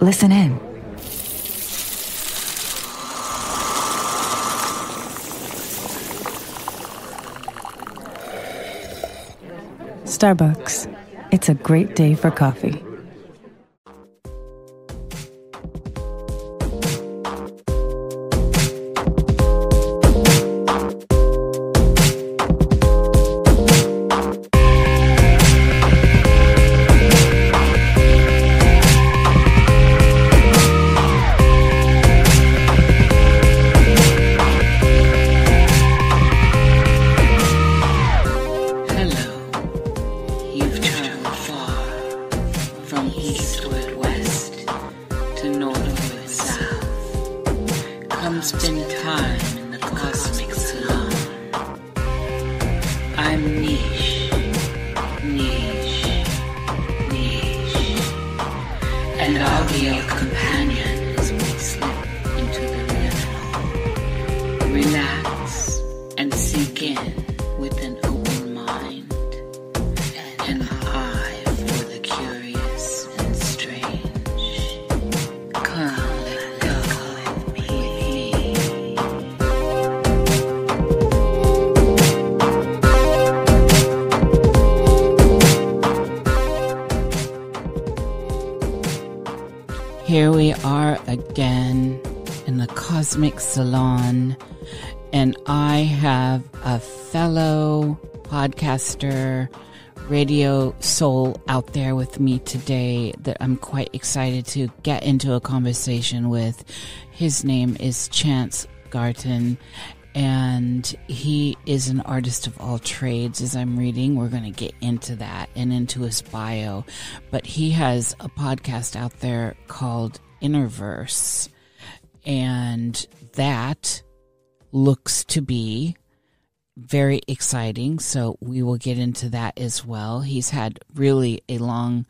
Listen in. Starbucks. It's a great day for coffee. Here we are again in the Cosmic Salon, and I have a fellow podcaster, radio soul out there with me today that I'm quite excited to get into a conversation with. His name is Chance Garton, and he is an artist of all trades. As I'm reading, we're going to get into that and into his bio. But he has a podcast out there called Innerverse, and that looks to be very exciting. So we will get into that as well. He's had really a long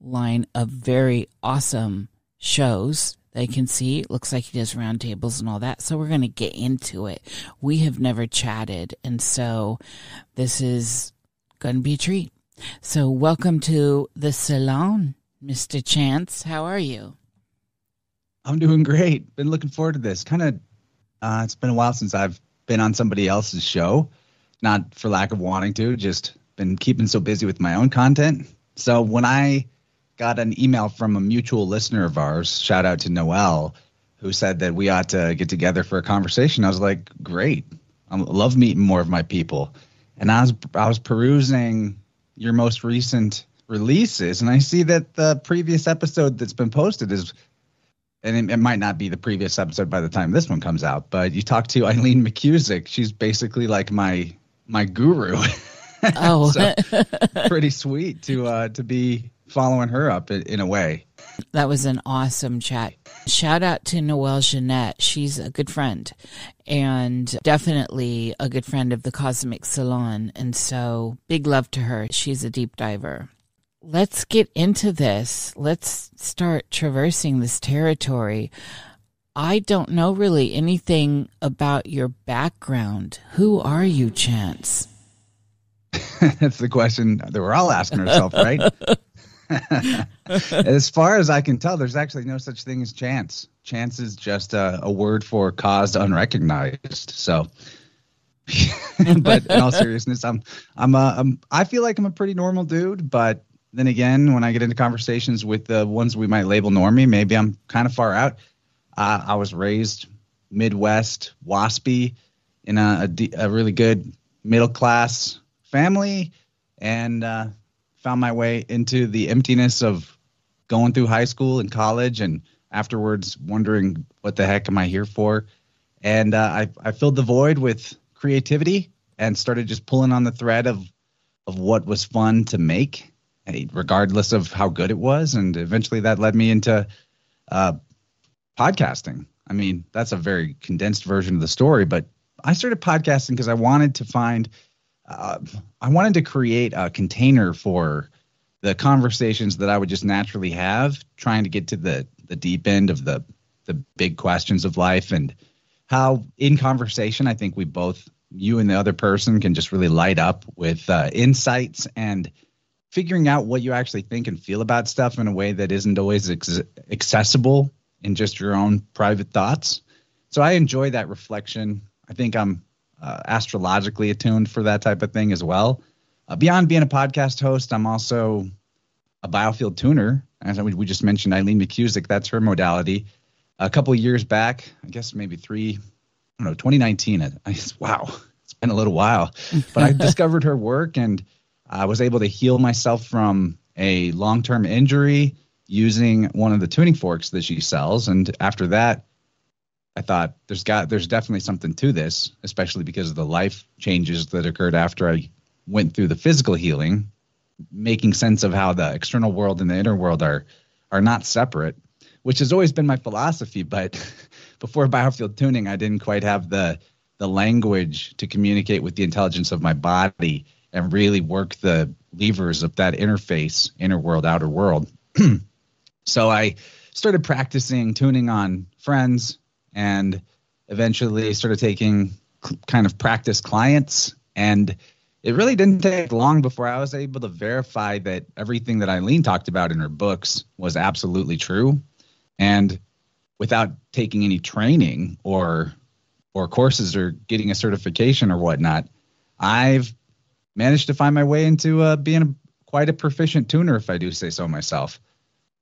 line of very awesome shows. They can see, it looks like he does roundtables and all that. So we're going to get into it. We have never chatted, and so this is going to be a treat. So welcome to the salon, Mr. Chance. How are you? I'm doing great. Been looking forward to this. It's been a while since I've been on somebody else's show. Not for lack of wanting to, just been keeping so busy with my own content. So when I got an email from a mutual listener of ours, shout out to Noelle, who said that we ought to get together for a conversation. I was like, great. I love meeting more of my people. And I was perusing your most recent releases, and I see that the previous episode that's been posted is, and it might not be the previous episode by the time this one comes out, but you talked to Eileen McCusick. She's basically like my guru. Oh, so, pretty sweet to be following her up in a way. That was an awesome chat. Shout out to Noelle Jeanette. She's a good friend, and definitely a good friend of the Cosmic Salon. And so big love to her. She's a deep diver. Let's get into this. Let's start traversing this territory. I don't know really anything about your background. Who are you, Chance? That's the question that we're all asking ourselves, right? As far as I can tell, there's actually no such thing as chance. Chance is just a word for cause unrecognized. So, but in all seriousness, I feel like I'm a pretty normal dude. But then again, when I get into conversations with the ones we might label normie, maybe I'm kind of far out. I was raised Midwest, waspy, in a really good middle class family, and found my way into the emptiness of going through high school and college, and afterwards wondering what the heck am I here for? And I filled the void with creativity and started just pulling on the thread of what was fun to make, regardless of how good it was. And eventually that led me into podcasting. I mean, that's a very condensed version of the story, but I started podcasting because I wanted to find create a container for the conversations that I would just naturally have, trying to get to the deep end of the big questions of life, and how in conversation, I think we both, you and the other person, can just really light up with insights and figuring out what you actually think and feel about stuff in a way that isn't always accessible in just your own private thoughts. So I enjoy that reflection. I think I'm astrologically attuned for that type of thing as well. Beyond being a podcast host, I'm also a biofield tuner. As we just mentioned, Eileen McCusick, that's her modality. A couple of years back, I guess maybe 2019. Wow, it's been a little while. But I discovered her work, and I was able to heal myself from a long-term injury using one of the tuning forks that she sells. And after that, I thought there's definitely something to this, especially because of the life changes that occurred after I went through the physical healing, making sense of how the external world and the inner world are not separate, which has always been my philosophy. But before biofield tuning, I didn't quite have the language to communicate with the intelligence of my body and really work the levers of that interface, inner world, outer world. So I started practicing tuning on friends and eventually started taking kind of practice clients. And it really didn't take long before I was able to verify that everything that Eileen talked about in her books was absolutely true. And without taking any training or courses or getting a certification or whatnot, I've managed to find my way into being quite a proficient tuner, if I do say so myself.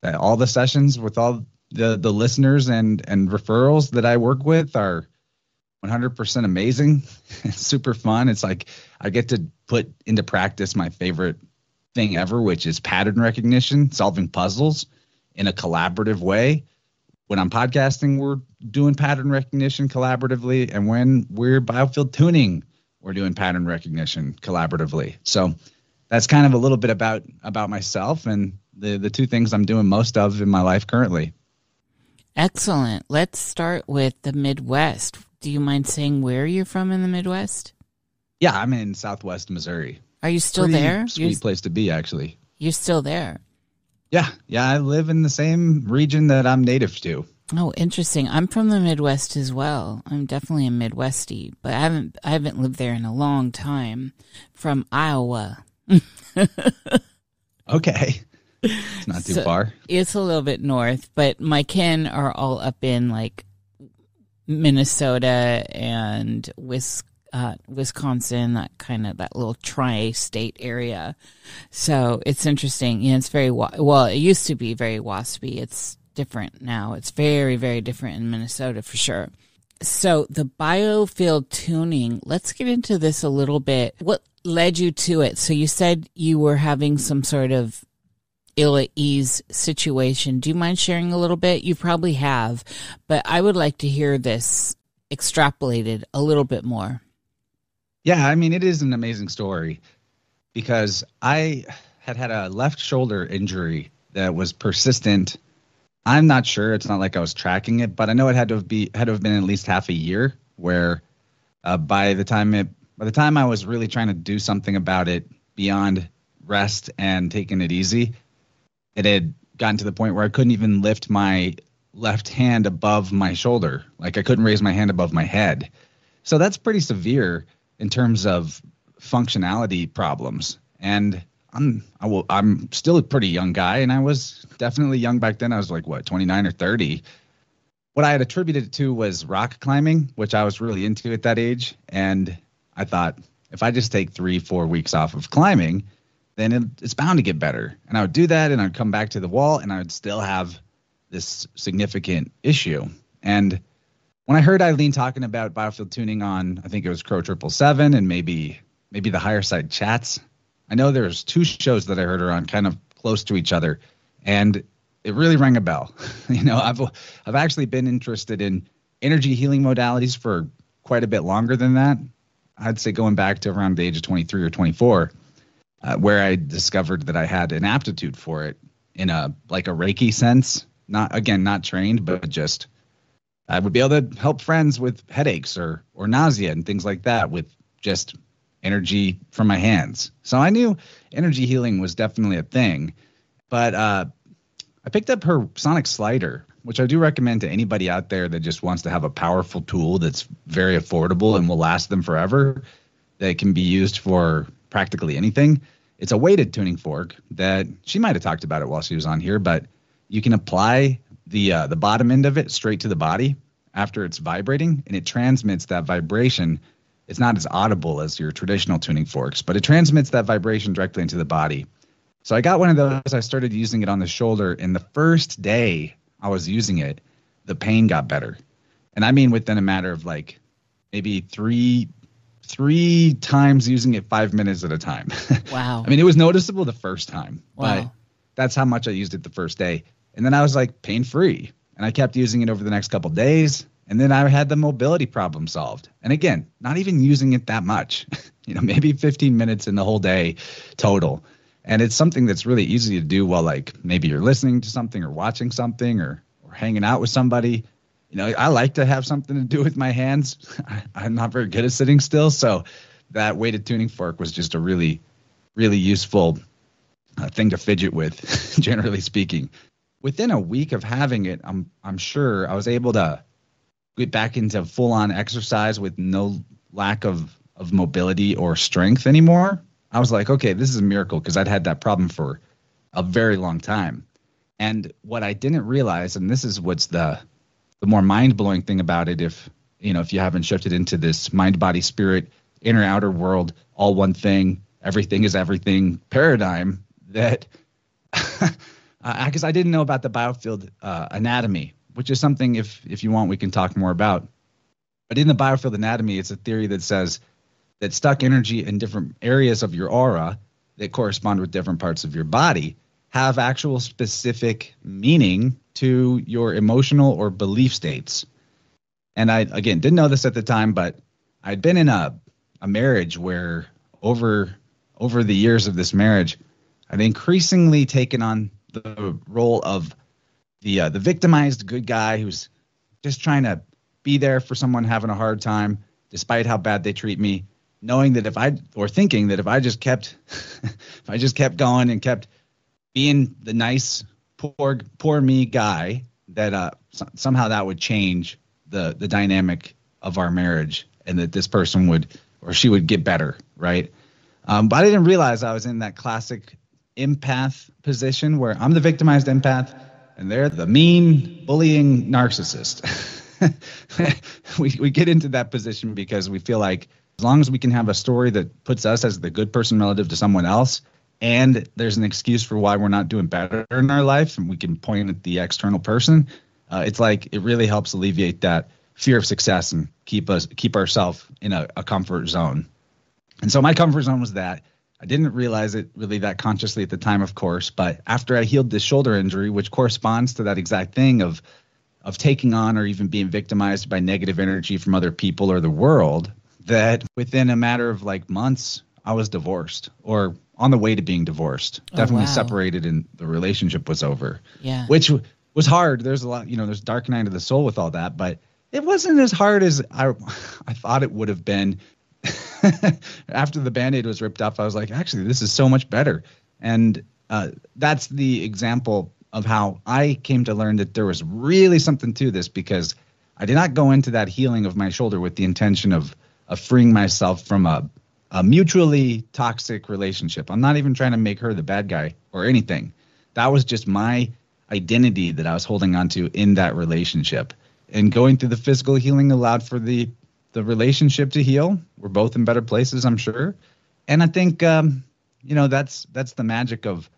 All the sessions with all the listeners and referrals that I work with are 100% amazing. It's super fun. It's like I get to put into practice my favorite thing ever, which is pattern recognition, solving puzzles in a collaborative way. When I'm podcasting, we're doing pattern recognition collaboratively. And when we're biofield tuning, we're doing pattern recognition collaboratively. So that's kind of a little bit about myself and the two things I'm doing most of in my life currently. Excellent. Let's start with the Midwest. Do you mind saying where you're from in the Midwest? Yeah, I'm in Southwest Missouri. Are you still there? Sweet place to be, actually. You're still there? Yeah, I live in the same region that I'm native to. Oh, interesting. I'm from the Midwest as well. I'm definitely a Midwestie, but I haven't lived there in a long time. From Iowa. Okay. It's not too far. It's a little bit north, but my kin are all up in like Minnesota and Wisconsin, that little tri-state area. So it's interesting. Yeah, it's very, well, it used to be very waspy. It's different now. It's very, very different in Minnesota for sure. So the biofield tuning, let's get into this a little bit. What led you to it? So you said you were having some sort of ill at ease situation. Do you mind sharing a little bit? You probably have, but I would like to hear this extrapolated a little bit more. Yeah, I mean, it is an amazing story because I had a left shoulder injury that was persistent. I'm not sure. It's not like I was tracking it, but I know it had to have been at least half a year where by the time I was really trying to do something about it beyond rest and taking it easy, it had gotten to the point where I couldn't even lift my left hand above my shoulder. Like I couldn't raise my hand above my head. So that's pretty severe in terms of functionality problems. And I'm still a pretty young guy, and I was definitely young back then. I was like, 29 or 30. What I had attributed it to was rock climbing, which I was really into at that age. And I thought, if I just take 3-4 weeks off of climbing, then it's bound to get better. And I would do that, and I'd come back to the wall, and I would still have this significant issue. And when I heard Eileen talking about biofield tuning on, I think it was Crow 777 and maybe the Higher Side Chats. I know there's two shows that I heard her on kind of close to each other, and it really rang a bell. I've actually been interested in energy healing modalities for quite a bit longer than that. I'd say going back to around the age of 23 or 24. Where I discovered that I had an aptitude for it in a Reiki sense. Not trained, but just I would be able to help friends with headaches or nausea and things like that with just energy from my hands. So I knew energy healing was definitely a thing, but I picked up her sonic slider, which I do recommend to anybody out there that just wants to have a powerful tool that's very affordable and will last them forever, that can be used for practically anything. It's a weighted tuning fork that she might have talked about it while she was on here, but you can apply the bottom end of it straight to the body after it's vibrating, and it transmits that vibration. It's not as audible as your traditional tuning forks, but it transmits that vibration directly into the body. So I got one of those. I started using it on the shoulder, and the first day I was using it, the pain got better. And I mean within a matter of like maybe three times using it 5 minutes at a time. Wow. I mean, it was noticeable the first time, wow, but that's how much I used it the first day. And then I was like pain-free, and I kept using it over the next couple of days. And then I had the mobility problem solved. And again, not even using it that much, you know, maybe 15 minutes in the whole day total. And it's something that's really easy to do while like maybe you're listening to something or watching something or hanging out with somebody. You know, I like to have something to do with my hands. I'm not very good at sitting still. So that weighted tuning fork was just a really, really useful thing to fidget with, generally speaking. Within a week of having it, I'm sure I was able to get back into full-on exercise with no lack of mobility or strength anymore. I was like, okay, this is a miracle, because I'd had that problem for a very long time. And what I didn't realize, and this is what's the more mind-blowing thing about it, if you haven't shifted into this mind, body, spirit, inner, outer world, all one thing, everything is everything paradigm, that because I didn't know about the biofield anatomy, which is something, if you want, we can talk more about. But in the biofield anatomy, it's a theory that says that stuck energy in different areas of your aura that correspond with different parts of your body have actual specific meaning to your emotional or belief states. And I, again, didn't know this at the time, but I'd been in a marriage where over the years of this marriage, I'd increasingly taken on the role of the victimized good guy who's just trying to be there for someone having a hard time, despite how bad they treat me, knowing that if I just kept going and kept being the nice, poor me guy, that somehow that would change the dynamic of our marriage, and that this person she would get better, right? But I didn't realize I was in that classic empath position where I'm the victimized empath and they're the mean, bullying narcissist. We get into that position because we feel like as long as we can have a story that puts us as the good person relative to someone else, and there's an excuse for why we're not doing better in our life, and we can point at the external person, it's like it really helps alleviate that fear of success and keep ourselves in a comfort zone. And so my comfort zone was that. I didn't realize it really that consciously at the time, of course, but after I healed this shoulder injury, which corresponds to that exact thing of taking on or even being victimized by negative energy from other people or the world, that within a matter of like months, I was divorced or on the way to being divorced, definitely separated, and the relationship was over, which was hard. There's a lot, there's dark night of the soul with all that, but it wasn't as hard as I thought it would have been. After the Band-Aid was ripped off, I was like, actually, this is so much better. And that's the example of how I came to learn that there was really something to this, because I did not go into that healing of my shoulder with the intention of freeing myself from a mutually toxic relationship. I'm not even trying to make her the bad guy or anything. That was just my identity that I was holding onto in that relationship. And going through the physical healing allowed for the relationship to heal. We're both in better places, I'm sure. And I think, that's the magic of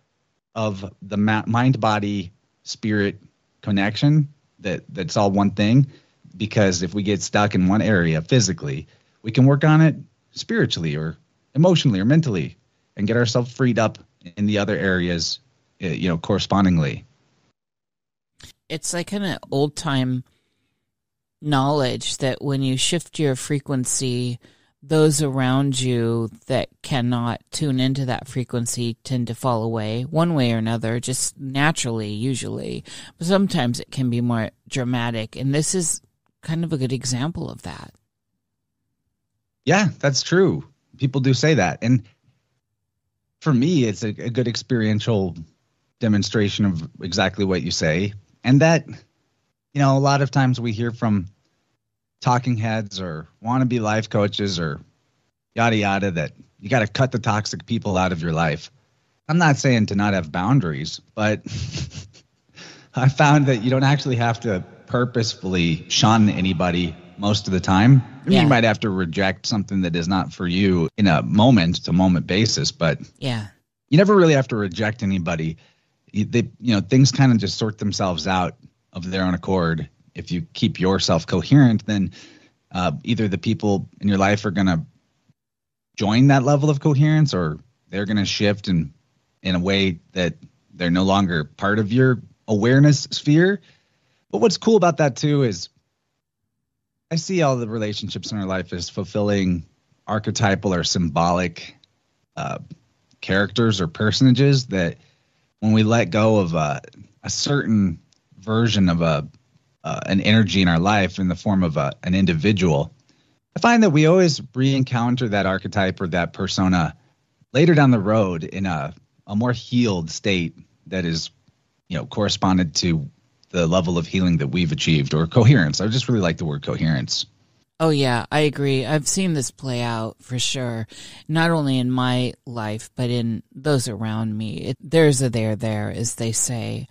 the mind, body, spirit connection, that's all one thing. Because if we get stuck in one area physically, we can work on it spiritually or emotionally or mentally and get ourselves freed up in the other areas, correspondingly. It's like an old time knowledge that when you shift your frequency, those around you that cannot tune into that frequency tend to fall away one way or another, just naturally, usually. But sometimes it can be more dramatic. And this is kind of a good example of that. Yeah, that's true. People do say that. And for me, it's a good experiential demonstration of exactly what you say. And that, a lot of times we hear from talking heads or wannabe life coaches or yada, yada, that you got to cut the toxic people out of your life. I'm not saying to not have boundaries, but I found that you don't actually have to purposefully shun anybody most of the time. Yeah. You might have to reject something that is not for you in a moment-to-moment basis, but yeah, you never really have to reject anybody. Things kind of just sort themselves out of their own accord. If you keep yourself coherent, then either the people in your life are going to join that level of coherence, or they're going to shift in a way that they're no longer part of your awareness sphere. But what's cool about that too is I see all the relationships in our life as fulfilling archetypal or symbolic characters or personages that when we let go of a certain version of an energy in our life in the form of an individual, I find that we always re-encounter that archetype or that persona later down the road in a more healed state that is, corresponded to the level of healing that we've achieved, or coherence. I just really like the word coherence. Oh, yeah, I agree. I've seen this play out for sure, not only in my life, but in those around me. There's a there, as they say.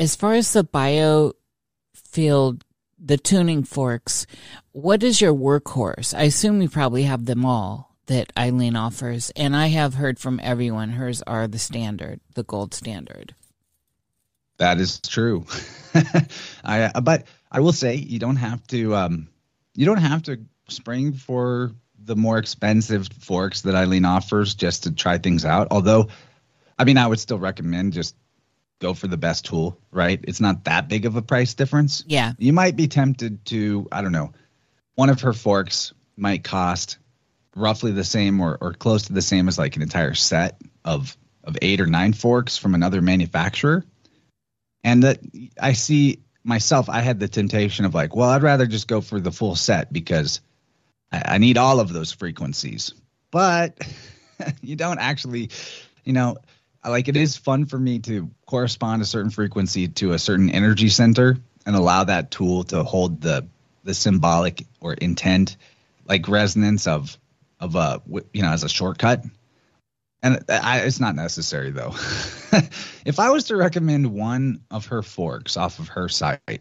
As far as the biofield, the tuning forks, what is your workhorse? I assume you probably have them all that Eileen offers, and I have heard from everyone hers are the standard, the gold standard. That is true. But I will say you don't have to spring for the more expensive forks that Eileen offers just to try things out. Although, I would still recommend just go for the best tool, right? It's not that big of a price difference. Yeah. You might be tempted to, one of her forks might cost roughly the same or close to the same as like an entire set of 8 or 9 forks from another manufacturer. And that I see myself, I had the temptation of like, well, I'd rather just go for the full set because I need all of those frequencies. But you don't actually, it is fun for me to correspond a certain frequency to a certain energy center and allow that tool to hold the symbolic or intent, like resonance of as a shortcut. And it's not necessary, though. If I was to recommend one of her forks off of her site, it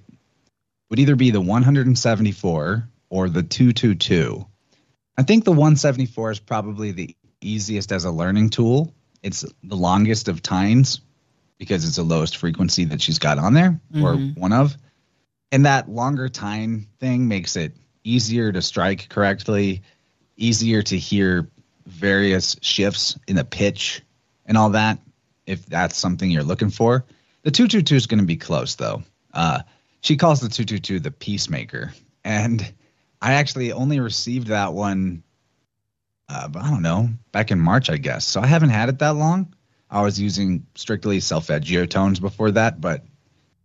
would either be the 174 or the 222. I think the 174 is probably the easiest as a learning tool. It's the longest of times because it's the lowest frequency that she's got on there, or one of. And that longer time thing makes it easier to strike correctly, easier to hear various shifts in the pitch and all that, if that's something you're looking for. The 222 is going to be close, though. She calls the 222 the peacemaker. And I actually only received that one, back in March, I guess. So I haven't had it that long. I was using strictly solfeggio tones before that, but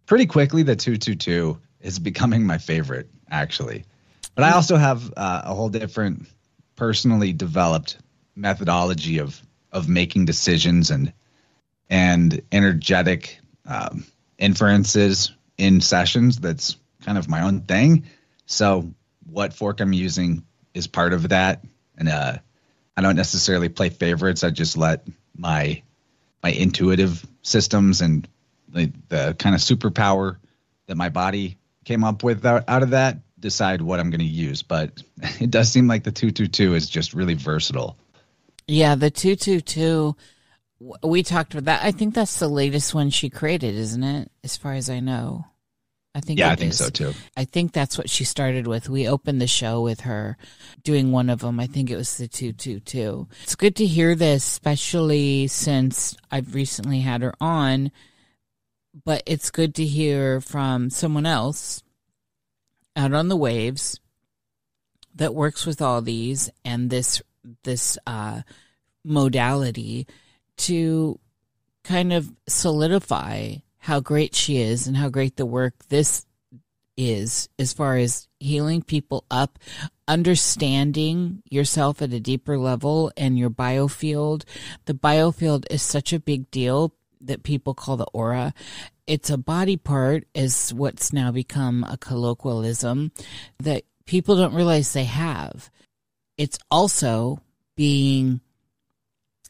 pretty quickly the 222 is becoming my favorite, actually. But I also have a whole different personally developed methodology of making decisions and energetic inferences in sessions. That's kind of my own thing. So what fork I'm using is part of that. And I don't necessarily play favorites. I just let my intuitive systems and the kind of superpower that my body came up with out of that decide what I'm going to use. But it does seem like the 222 is just really versatile. Yeah, the 222, we talked about that. I think that's the latest one she created, isn't it? As far as I know. I think so too. I think that's what she started with. We opened the show with her doing one of them. I think it was the 222. It's good to hear this, especially since I've recently had her on, but it's good to hear from someone else out on the waves that works with all these and this modality to kind of solidify how great she is and how great the work this is as far as healing people up, understanding yourself at a deeper level and your biofield. The biofield is such a big deal that people call the aura. It's a body part, is what's now become a colloquialism that people don't realize they have. It's also being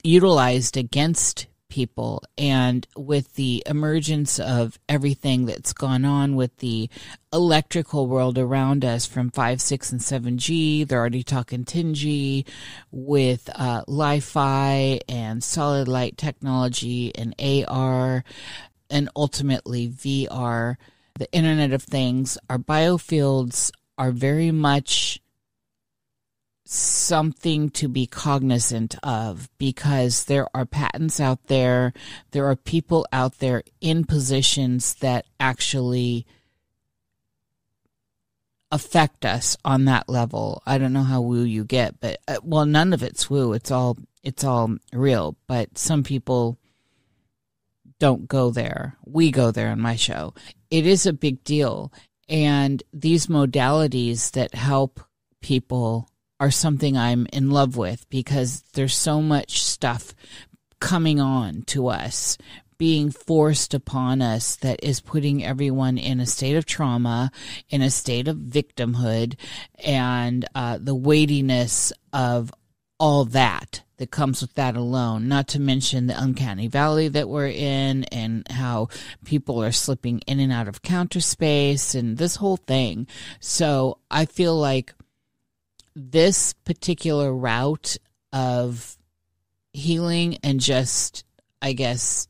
utilized against people. And with the emergence of everything that's gone on with the electrical world around us from 5, 6, and 7G, they're already talking 10G, with Li-Fi and solid light technology and AR and ultimately VR, the Internet of Things, our biofields are very much something to be cognizant of, because there are patents out there. There are people out there in positions that actually affect us on that level. I don't know how woo you get, but well, none of it's woo. It's all real, but some people don't go there. We go there on my show. It is a big deal. And these modalities that help people are something I'm in love with, because there's so much stuff coming on to us, being forced upon us, that is putting everyone in a state of trauma, in a state of victimhood, and the weightiness of all that comes with that alone, not to mention the uncanny valley that we're in and how people are slipping in and out of counter space and this whole thing. So I feel like this particular route of healing and just, I guess,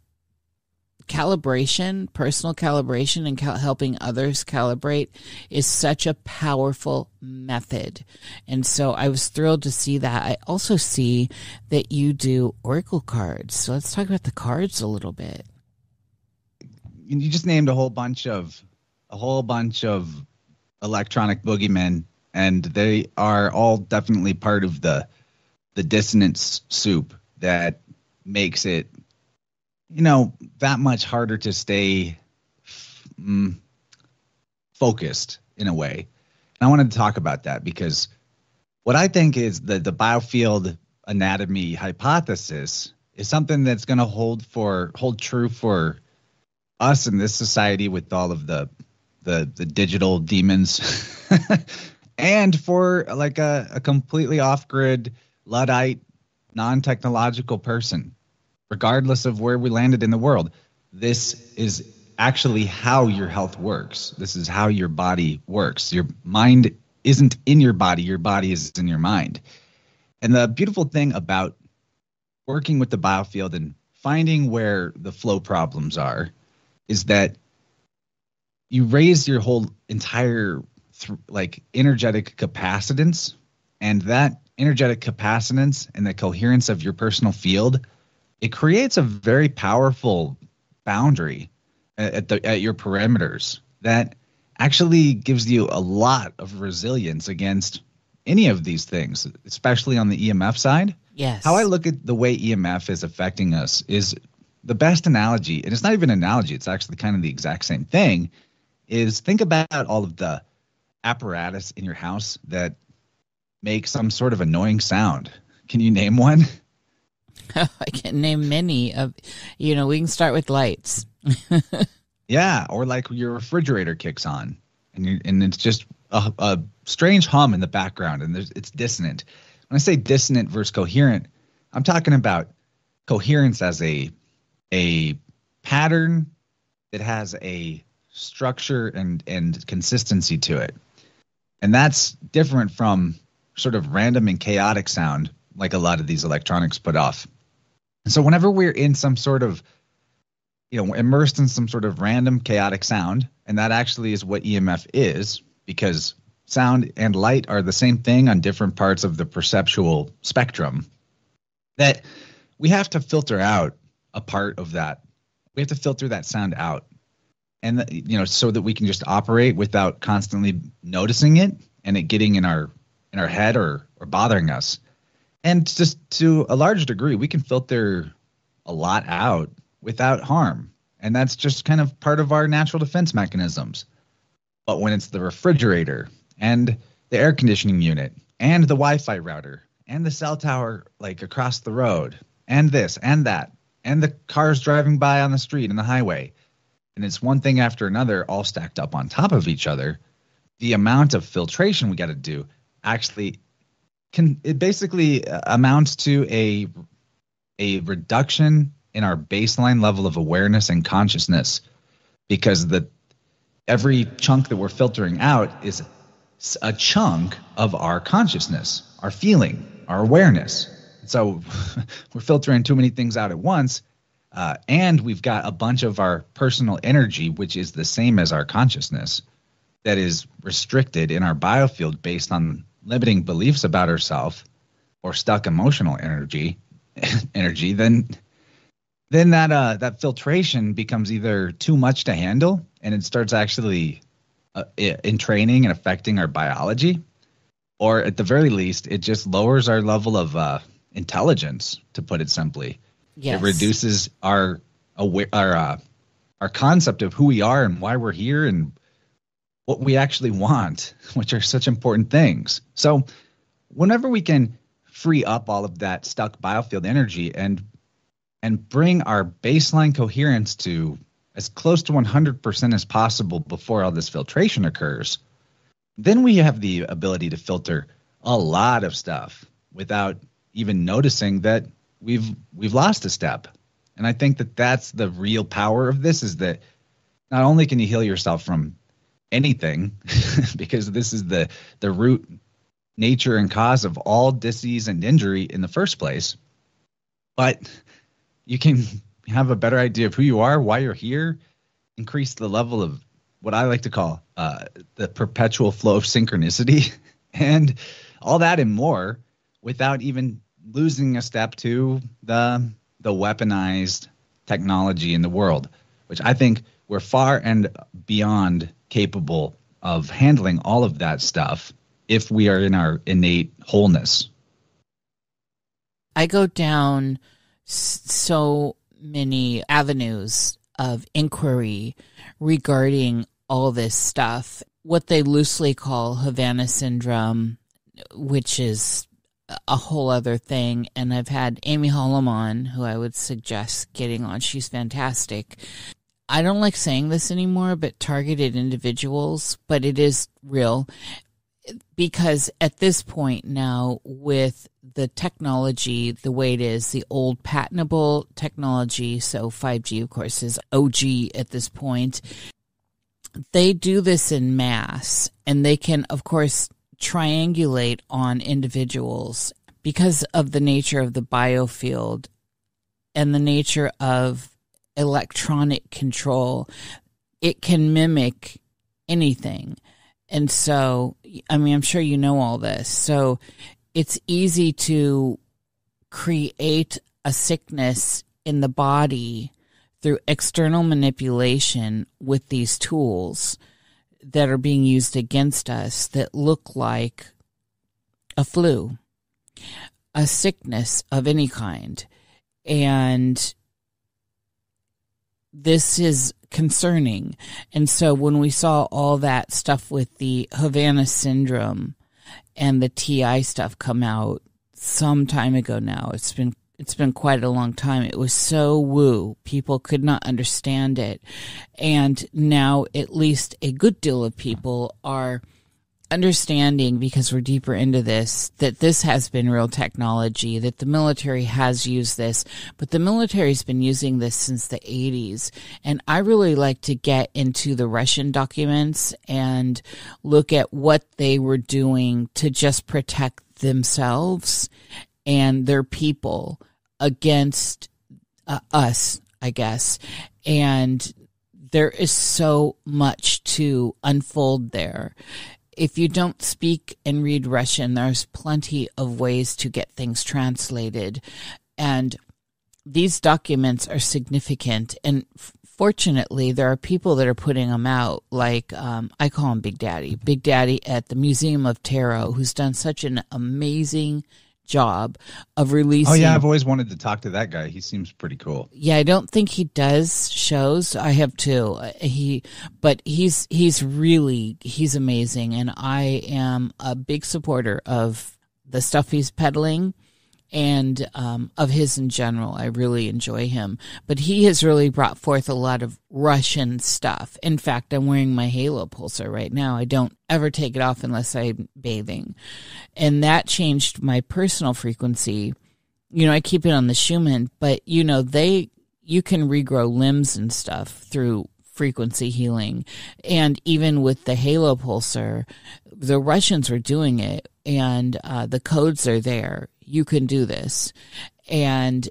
calibration, personal calibration, and helping others calibrate is such a powerful method. And so I was thrilled to see that. I also see that you do oracle cards. So let's talk about the cards a little bit. And you just named a whole bunch of electronic boogeymen. And they are all definitely part of the dissonance soup that makes it, that much harder to stay focused in a way. And I wanted to talk about that, because what I think is the biofield anatomy hypothesis is something that's going to hold true for us in this society with all of the digital demons. And for like a completely off-grid, Luddite, non-technological person, regardless of where we landed in the world, this is actually how your health works. This is how your body works. Your mind isn't in your body is in your mind. And the beautiful thing about working with the biofield and finding where the flow problems are is that you raise your whole entire energetic capacitance, and that energetic capacitance and the coherence of your personal field, it creates a very powerful boundary at your perimeters that actually gives you a lot of resilience against any of these things, especially on the EMF side. Yes. How I look at the way EMF is affecting us is the best analogy, and it's not even an analogy, it's actually kind of the exact same thing, is think about all of the apparatus in your house that makes some sort of annoying sound. Can you name one? Oh, I can name many of, we can start with lights. Yeah. Or like your refrigerator kicks on and it's just a strange hum in the background, and it's dissonant. When I say dissonant versus coherent, I'm talking about coherence as a pattern that has a structure and consistency to it. And that's different from sort of random and chaotic sound, like a lot of these electronics put off. And so whenever we're in some sort of, immersed in some sort of random chaotic sound, and that actually is what EMF is, because sound and light are the same thing on different parts of the perceptual spectrum, that we have to filter out a part of that. We have to filter that sound out. And, so that we can just operate without constantly noticing it and it getting in our head or bothering us. And just to a large degree, we can filter a lot out without harm. And that's just kind of part of our natural defense mechanisms. But when it's the refrigerator and the air conditioning unit and the Wi-Fi router and the cell tower, like across the road, and this and that, and the cars driving by on the street and the highway, and it's one thing after another, all stacked up on top of each other, the amount of filtration we got to do actually it basically amounts to a reduction in our baseline level of awareness and consciousness, because every chunk that we're filtering out is a chunk of our consciousness, our feeling, our awareness. So we're filtering too many things out at once, and we've got a bunch of our personal energy, which is the same as our consciousness, that is restricted in our biofield based on limiting beliefs about ourselves or stuck emotional energy, then that filtration becomes either too much to handle, and it starts actually entraining and affecting our biology, or at the very least, it just lowers our level of intelligence, to put it simply. Yes. It reduces our concept of who we are and why we're here and what we actually want, which are such important things. So whenever we can free up all of that stuck biofield energy and bring our baseline coherence to as close to 100% as possible before all this filtration occurs, then we have the ability to filter a lot of stuff without even noticing that we've lost a step. And I think that that's the real power of this, is that not only can you heal yourself from anything, because this is the root nature and cause of all disease and injury in the first place, but you can have a better idea of who you are, why you're here, increase the level of what I like to call the perpetual flow of synchronicity, and all that and more, without even losing a step to the weaponized technology in the world, which I think we're far and beyond capable of handling all of that stuff if we are in our innate wholeness. I go down so many avenues of inquiry regarding all this stuff, what they loosely call Havana Syndrome, which is a whole other thing. And I've had Amy Holloman, who I would suggest getting on. She's fantastic. I don't like saying this anymore, but targeted individuals, but it is real, because at this point now, with the technology the way it is, the old patentable technology, so 5G, of course, is OG at this point, they do this in mass, and they can, of course, triangulate on individuals because of the nature of the biofield and the nature of electronic control. It can mimic anything. And so, I mean, I'm sure you know all this. So it's easy to create a sickness in the body through external manipulation with these tools that are being used against us that look like a flu, a sickness of any kind. And this is concerning. And so when we saw all that stuff with the Havana Syndrome and the TI stuff come out some time ago now, it's been quite a long time. It was so woo. People could not understand it. And now at least a good deal of people are understanding, because we're deeper into this, that this has been real technology, that the military has used this, but the military's been using this since the 80s. And I really like to get into the Russian documents and look at what they were doing to just protect themselves and their people against us, I guess. And there is so much to unfold there. If you don't speak and read Russian, there's plenty of ways to get things translated. And these documents are significant. And fortunately, there are people that are putting them out, like I call him Big Daddy. Big Daddy at the Museum of Tarot, who's done such an amazing job of releasing. Oh, yeah, I've always wanted to talk to that guy. He seems pretty cool. Yeah, I don't think he does shows. I have too. He's amazing, and I am a big supporter of the stuff he's peddling. and of his in general. I really enjoy him. But he has really brought forth a lot of Russian stuff. In fact, I'm wearing my Halo Pulsar right now. I don't ever take it off unless I'm bathing. And that changed my personal frequency. You know, I keep it on the Schumann, but, you know, you can regrow limbs and stuff through frequency healing. And even with the Halo Pulsar, the Russians were doing it, and the codes are there. You can do this. And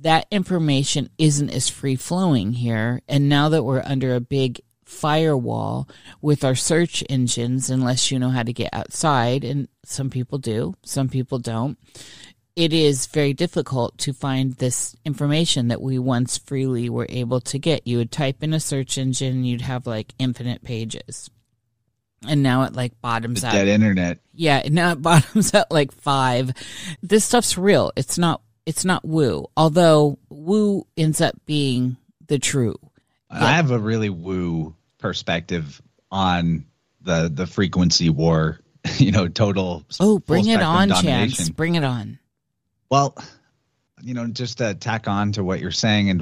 that information isn't as free-flowing here. And now that we're under a big firewall with our search engines, unless you know how to get outside, and some people do, some people don't, it is very difficult to find this information that we once freely were able to get. You would type in a search engine, you'd have like infinite pages. And now it like bottoms out. That internet. Yeah, now it bottoms out like 5. This stuff's real. It's not woo. Although woo ends up being the true. I have a really woo perspective on the frequency war, you know, total. Oh, bring it on, domination. Chance. Bring it on. Well, you know, just to tack on to what you're saying and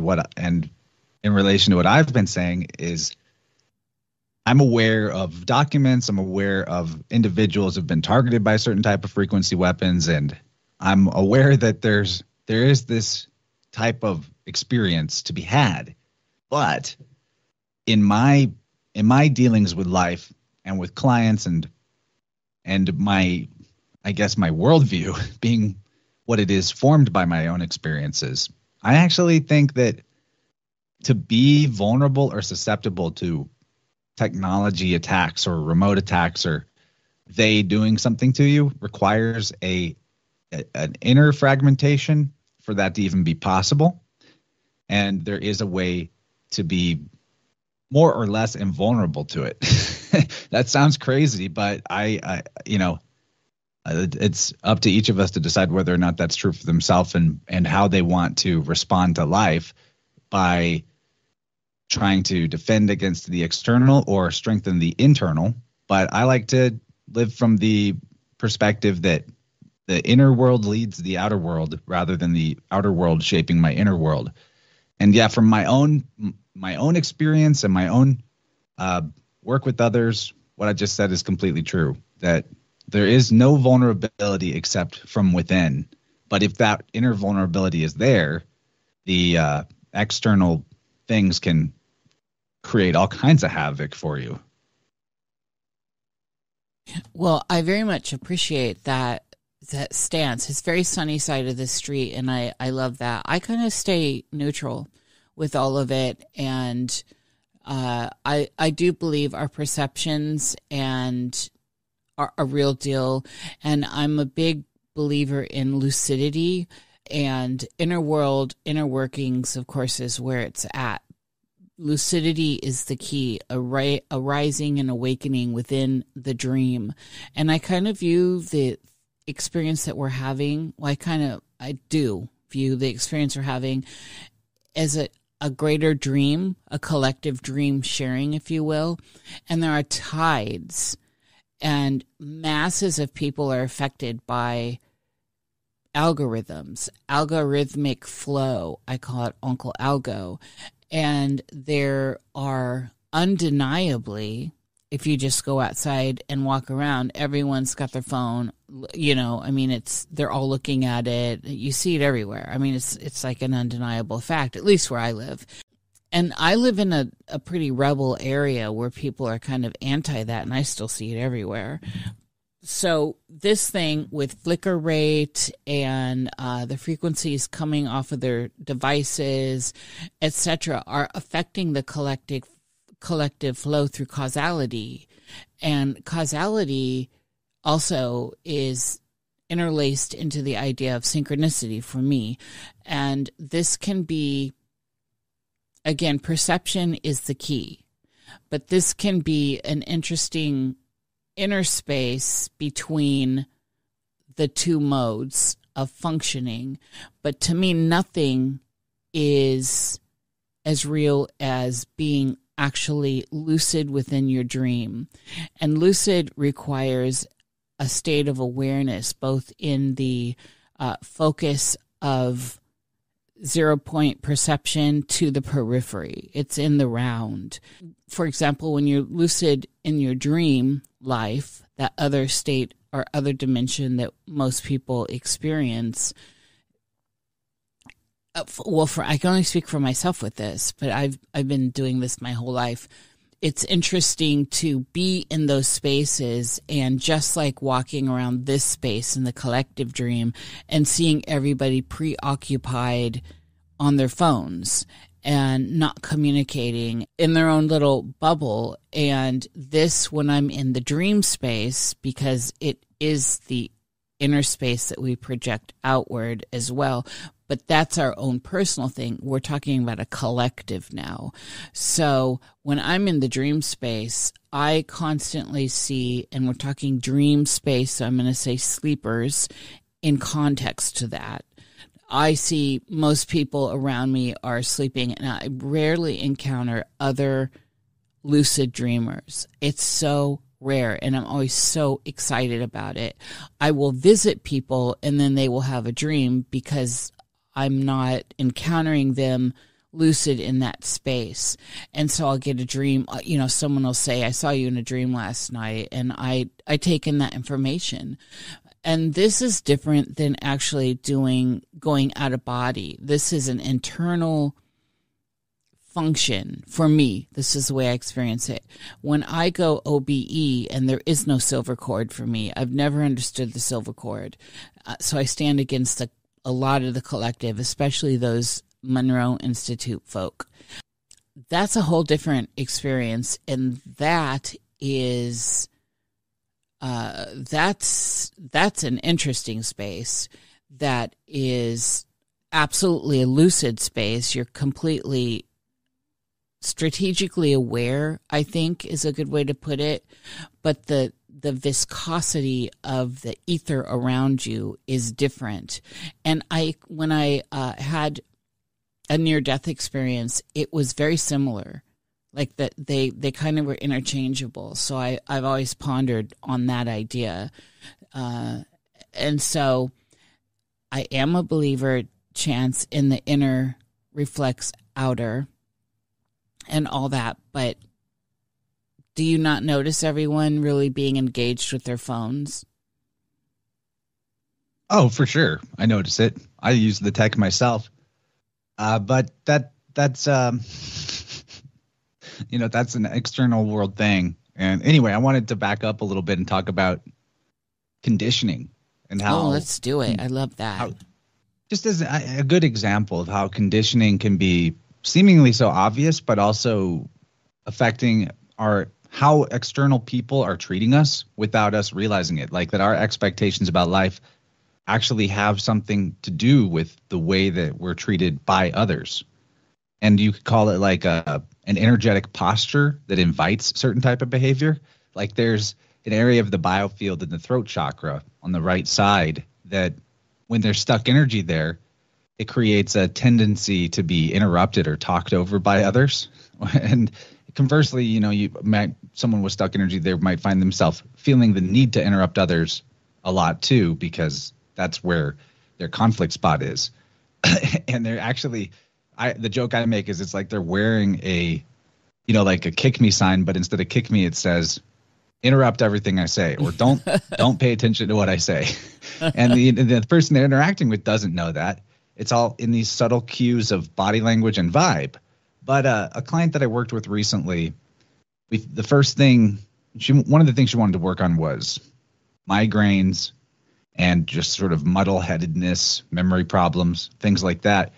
in relation to what I've been saying is, I'm aware of documents. I'm aware of individuals who've been targeted by a certain type of frequency weapons. And I'm aware that there is this type of experience to be had. But in my dealings with life and with clients and my, I guess, my worldview being what it is formed by my own experiences, I actually think that to be vulnerable or susceptible to technology attacks or remote attacks or they doing something to you requires an inner fragmentation for that to even be possible. And there is a way to be more or less invulnerable to it. That sounds crazy, but I you know, it's up to each of us to decide whether or not that's true for themselves and how they want to respond to life by trying to defend against the external or strengthen the internal. But I like to live from the perspective that the inner world leads the outer world rather than the outer world shaping my inner world. And yeah, from my own experience and my own work with others, what I just said is completely true, that there is no vulnerability except from within. But if that inner vulnerability is there, the external things can create all kinds of havoc for you. Well, I very much appreciate that stance. It's very sunny side of the street, and I love that. I kind of stay neutral with all of it, and I do believe our perceptions and are a real deal, and I'm a big believer in lucidity. And inner world, inner workings, of course, is where it's at. Lucidity is the key, arising and awakening within the dream. And I kind of view the experience that we're having, I do view the experience we're having as a greater dream, a collective dream sharing, if you will. And there are tides, and masses of people are affected by algorithms, algorithmic flow. I call it Uncle Algo. And there are undeniably, if you just go outside and walk around, everyone's got their phone. You know, I mean, they're all looking at it. You see it everywhere. I mean, it's like an undeniable fact, at least where I live. And I live in a pretty rebel area where people are kind of anti that, and I still see it everywhere. So this thing with flicker rate and the frequencies coming off of their devices, etc., are affecting the collective flow through causality. And causality also is interlaced into the idea of synchronicity for me. And this can be, again, perception is the key, but this can be an interesting inner space between the two modes of functioning. But to me, nothing is as real as being actually lucid within your dream. And lucid requires a state of awareness, both in the focus of 0 point perception to the periphery. It's in the round. For example, when you're lucid in your dream life, that other state or other dimension that most people experience, well, I can only speak for myself with this, but I've been doing this my whole life. It's interesting to be in those spaces, and just like walking around this space in the collective dream and seeing everybody preoccupied on their phones and not communicating in their own little bubble. And this, when I'm in the dream space, because it is the inner space that we project outward as well, but that's our own personal thing. We're talking about a collective now. So when I'm in the dream space, I constantly see, and we're talking dream space, so I'm going to say sleepers in context to that. I see most people around me are sleeping, and I rarely encounter other lucid dreamers. It's so rare, and I'm always so excited about it. I will visit people, and then they will have a dream because I'm not encountering them lucid in that space. And so I'll get a dream. You know, someone will say, I saw you in a dream last night, and I take in that information. And this is different than actually going out of body. This is an internal function for me. This is the way I experience it. When I go OBE, and there is no silver cord for me, I've never understood the silver cord. So I stand against a lot of the collective, especially those Monroe Institute folk. That's a whole different experience, and that is that's an interesting space. That is absolutely a lucid space. You're completely strategically aware, I think, is a good way to put it. But the viscosity of the ether around you is different. And when I had a near-death experience, it was very similar. Like that they kind of were interchangeable. So I've always pondered on that idea. And so I am a believer, Chance, in the inner reflects outer and all that, but do you not notice everyone really being engaged with their phones? Oh, for sure. I notice it. I use the tech myself. But that's you know, that's an external world thing. And anyway, I wanted to back up a little bit and talk about conditioning and how. Oh, let's do it. I love that. How, just as a good example of how conditioning can be seemingly so obvious, but also affecting how external people are treating us without us realizing it, like that our expectations about life actually have something to do with the way that we're treated by others. And you could call it like an energetic posture that invites certain type of behavior. Like there's an area of the biofield in the throat chakra on the right side that when there's stuck energy there, it creates a tendency to be interrupted or talked over by others. And conversely, you know, someone with stuck energy there might find themselves feeling the need to interrupt others a lot too, because that's where their conflict spot is. And they're actually, the joke I make is it's like they're wearing a, you know, like a kick me sign, but instead of kick me, it says interrupt everything I say, or don't pay attention to what I say. And the person they're interacting with doesn't know that. It's all in these subtle cues of body language and vibe. But a client that I worked with recently, one of the things she wanted to work on was migraines and just sort of muddle-headedness, memory problems, things like that.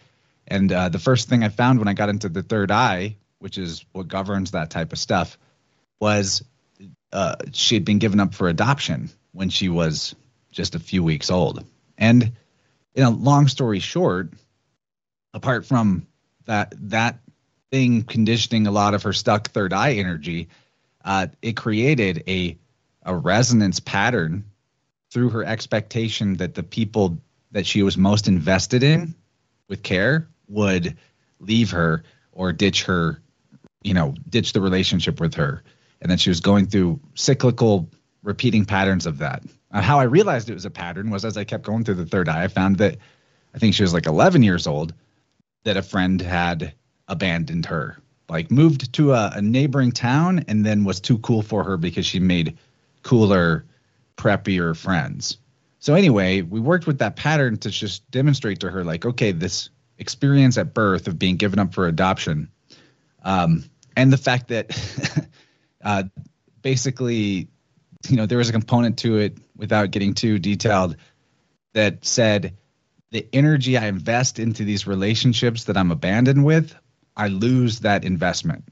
And the first thing I found when I got into the third eye, which is what governs that type of stuff, was she had been given up for adoption when she was just a few weeks old. And in a long story short, apart from that thing conditioning a lot of her stuck third eye energy, it created a resonance pattern through her expectation that the people that she was most invested in with care would leave her or ditch the relationship with her. And then she was going through cyclical repeating patterns of that. How I realized it was a pattern was as I kept going through the third eye, I found that I think she was like 11 years old, that a friend had abandoned her, like moved to a neighboring town and then was too cool for her because she made cooler, preppier friends. So anyway, we worked with that pattern to just demonstrate to her like, okay, this experience at birth of being given up for adoption, and the fact that basically, you know, there was a component to it without getting too detailed that said the energy I invest into these relationships that I'm abandoned with, I lose that investment.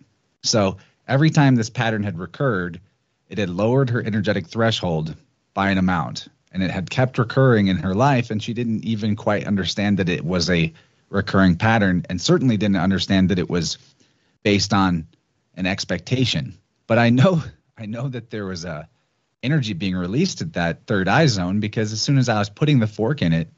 So every time this pattern had recurred, it had lowered her energetic threshold by an amount, and it had kept recurring in her life. And she didn't even quite understand that it was a recurring pattern, and certainly didn't understand that it was based on an expectation. But I know that there was a energy being released at that third eye zone, because as soon as I was putting the fork in it,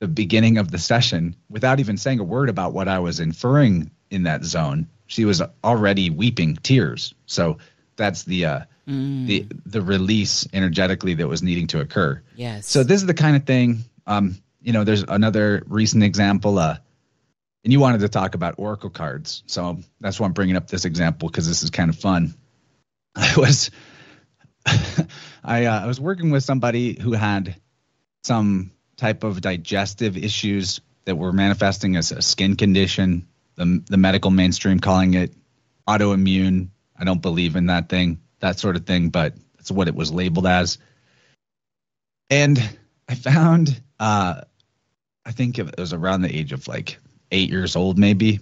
the beginning of the session, without even saying a word about what I was inferring in that zone, she was already weeping tears. So that's the release energetically that was needing to occur. Yes. So this is the kind of thing, you know, there's another recent example, and you wanted to talk about oracle cards. So that's why I'm bringing up this example, because this is kind of fun. I was working with somebody who had some type of digestive issues that were manifesting as a skin condition, the medical mainstream calling it autoimmune. I don't believe in that thing, that sort of thing, but that's what it was labeled as. And I found, I think it was around the age of like 8 years old, maybe.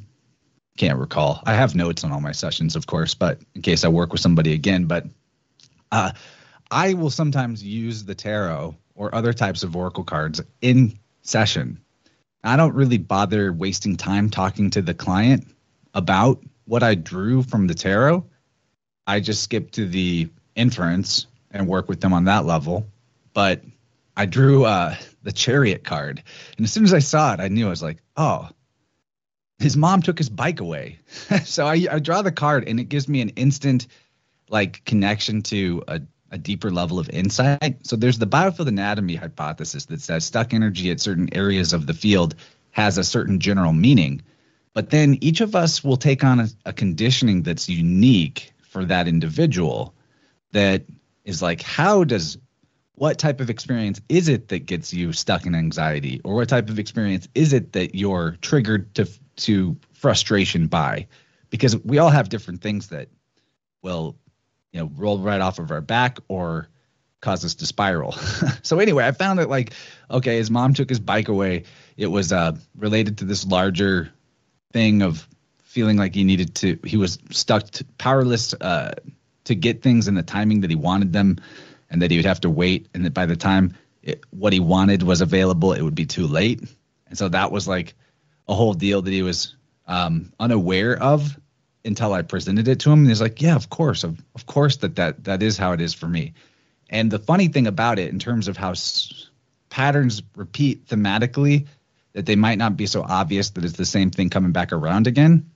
Can't recall. I have notes on all my sessions, of course, but in case I work with somebody again, but I will sometimes use the tarot or other types of oracle cards in session. I don't really bother wasting time talking to the client about what I drew from the tarot. I just skip to the inference and work with them on that level. But I drew the Chariot card. And as soon as I saw it, I knew. I was like, oh, his mom took his bike away. So I draw the card, and it gives me an instant like connection to a deeper level of insight. So there's the biofield anatomy hypothesis that says stuck energy at certain areas of the field has a certain general meaning. But then each of us will take on a conditioning that's unique for that individual, that is like, what type of experience is it that gets you stuck in anxiety? Or what type of experience is it that you're triggered to frustration by? Because we all have different things that will, you know, roll right off of our back or cause us to spiral. So anyway, I found it like, okay, his mom took his bike away. It was related to this larger thing of feeling like he was stuck, powerless to get things in the timing that he wanted them, and that he would have to wait. And that by the time what he wanted was available, it would be too late. And so that was like a whole deal that he was unaware of until I presented it to him. And he's like, yeah, of course that is how it is for me. And the funny thing about it, in terms of how patterns repeat thematically, that they might not be so obvious that it's the same thing coming back around again,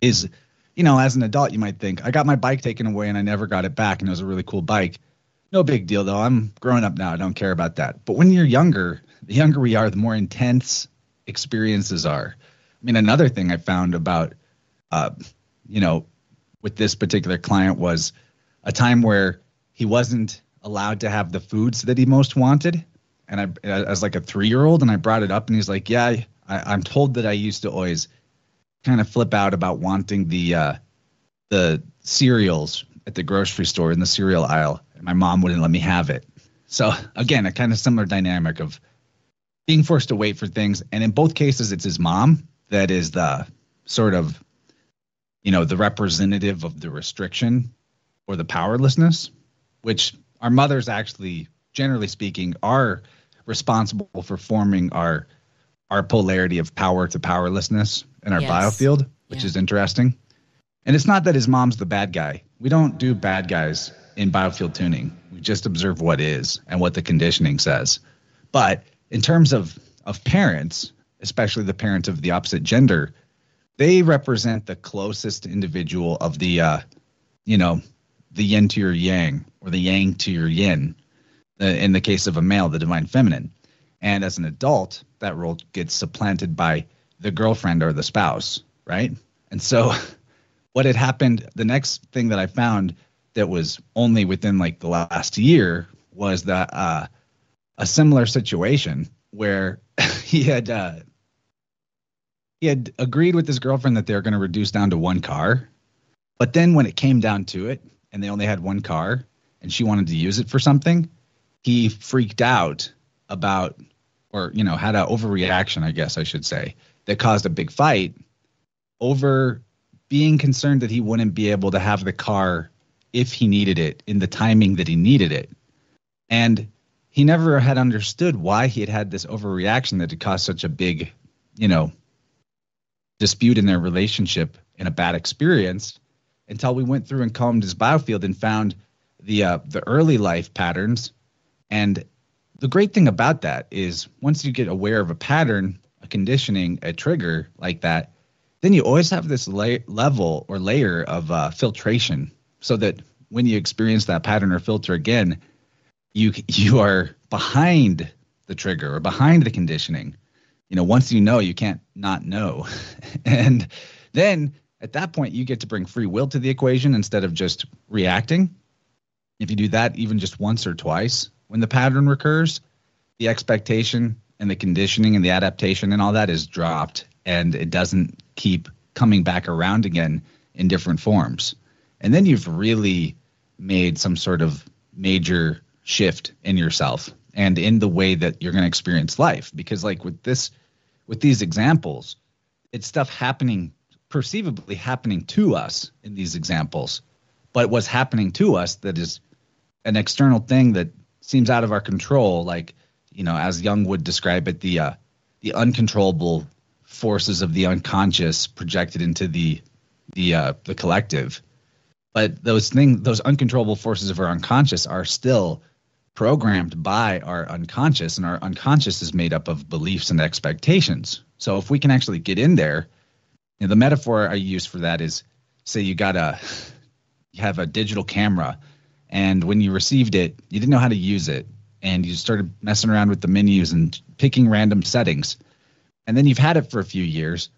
is, you know, as an adult, you might think, I got my bike taken away and I never got it back, and it was a really cool bike. No big deal, though. I'm grown up now. I don't care about that. But when you're younger, the younger we are, the more intense experiences are. I mean, another thing I found about, you know, with this particular client was a time where he wasn't allowed to have the foods that he most wanted. And I was like a 3-year-old, and I brought it up, and he's like, yeah, I'm told that I used to always kind of flip out about wanting the cereals at the grocery store in the cereal aisle. And my mom wouldn't let me have it. So again, a kind of similar dynamic of being forced to wait for things. And in both cases, it's his mom that is the sort of, you know, the representative of the restriction or the powerlessness, which our mothers actually, generally speaking, are responsible for forming our polarity of power to powerlessness in our biofield, which is interesting. And it's not that his mom's the bad guy. We don't do bad guys in biofield tuning. We just observe what is and what the conditioning says. But in terms of parents, especially the parents of the opposite gender, they represent the closest individual of the, you know, the yin to your yang, or the yang to your yin. in the case of a male, the divine feminine. And as an adult, that role gets supplanted by the girlfriend or the spouse, right? And so what had happened, the next thing that I found that was only within like the last year was that a similar situation where he had agreed with his girlfriend that they were going to reduce down to one car. But then when it came down to it and they only had one car and she wanted to use it for something, he freaked out about, or, you know, had an overreaction, I guess I should say, that caused a big fight over being concerned that he wouldn't be able to have the car if he needed it in the timing that he needed it. And he never had understood why he had had this overreaction that had caused such a big, you know, dispute in their relationship and a bad experience until we went through and combed his biofield and found the early life patterns. And the great thing about that is once you get aware of a pattern, a conditioning, a trigger like that, then you always have this level or layer of filtration so that when you experience that pattern or filter again, you are behind the trigger or behind the conditioning. You know, once you know, you can't not know. And then at that point, you get to bring free will to the equation instead of just reacting. If you do that even just once or twice, when the pattern recurs, the expectation and the conditioning and the adaptation and all that is dropped, and it doesn't keep coming back around again in different forms. And then you've really made some sort of major shift in yourself and in the way that you're going to experience life. Because like with these examples, it's stuff happening, perceivably happening to us in these examples, but what's happening to us that is an external thing that seems out of our control, like, you know, as Jung would describe it, the uncontrollable forces of the unconscious projected into the collective. But those uncontrollable forces of our unconscious are still programmed by our unconscious, and our unconscious is made up of beliefs and expectations. So if we can actually get in there, you know, the metaphor I use for that is, say you have a digital camera, and when you received it, you didn't know how to use it, and you started messing around with the menus and picking random settings, and then you've had it for a few years,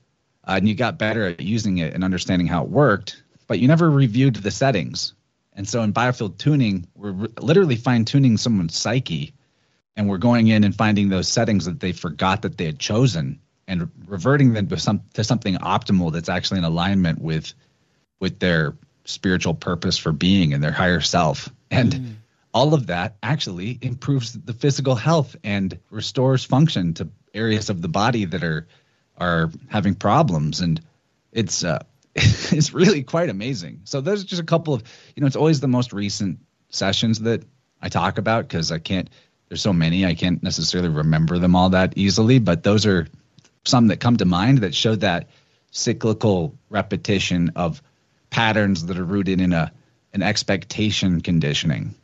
and you got better at using it and understanding how it worked, but you never reviewed the settings. And so in biofield tuning, we're literally fine-tuning someone's psyche, and we're going in and finding those settings that they forgot that they had chosen and reverting them to something optimal that's actually in alignment with their spiritual purpose for being and their higher self. And all of that actually improves the physical health and restores function to areas of the body that are having problems. And it's really quite amazing. So there's just a couple of, you know, it's always the most recent sessions that I talk about because there's so many, I can't necessarily remember them all that easily, but those are some that come to mind that show that cyclical repetition of patterns that are rooted in an expectation conditioning.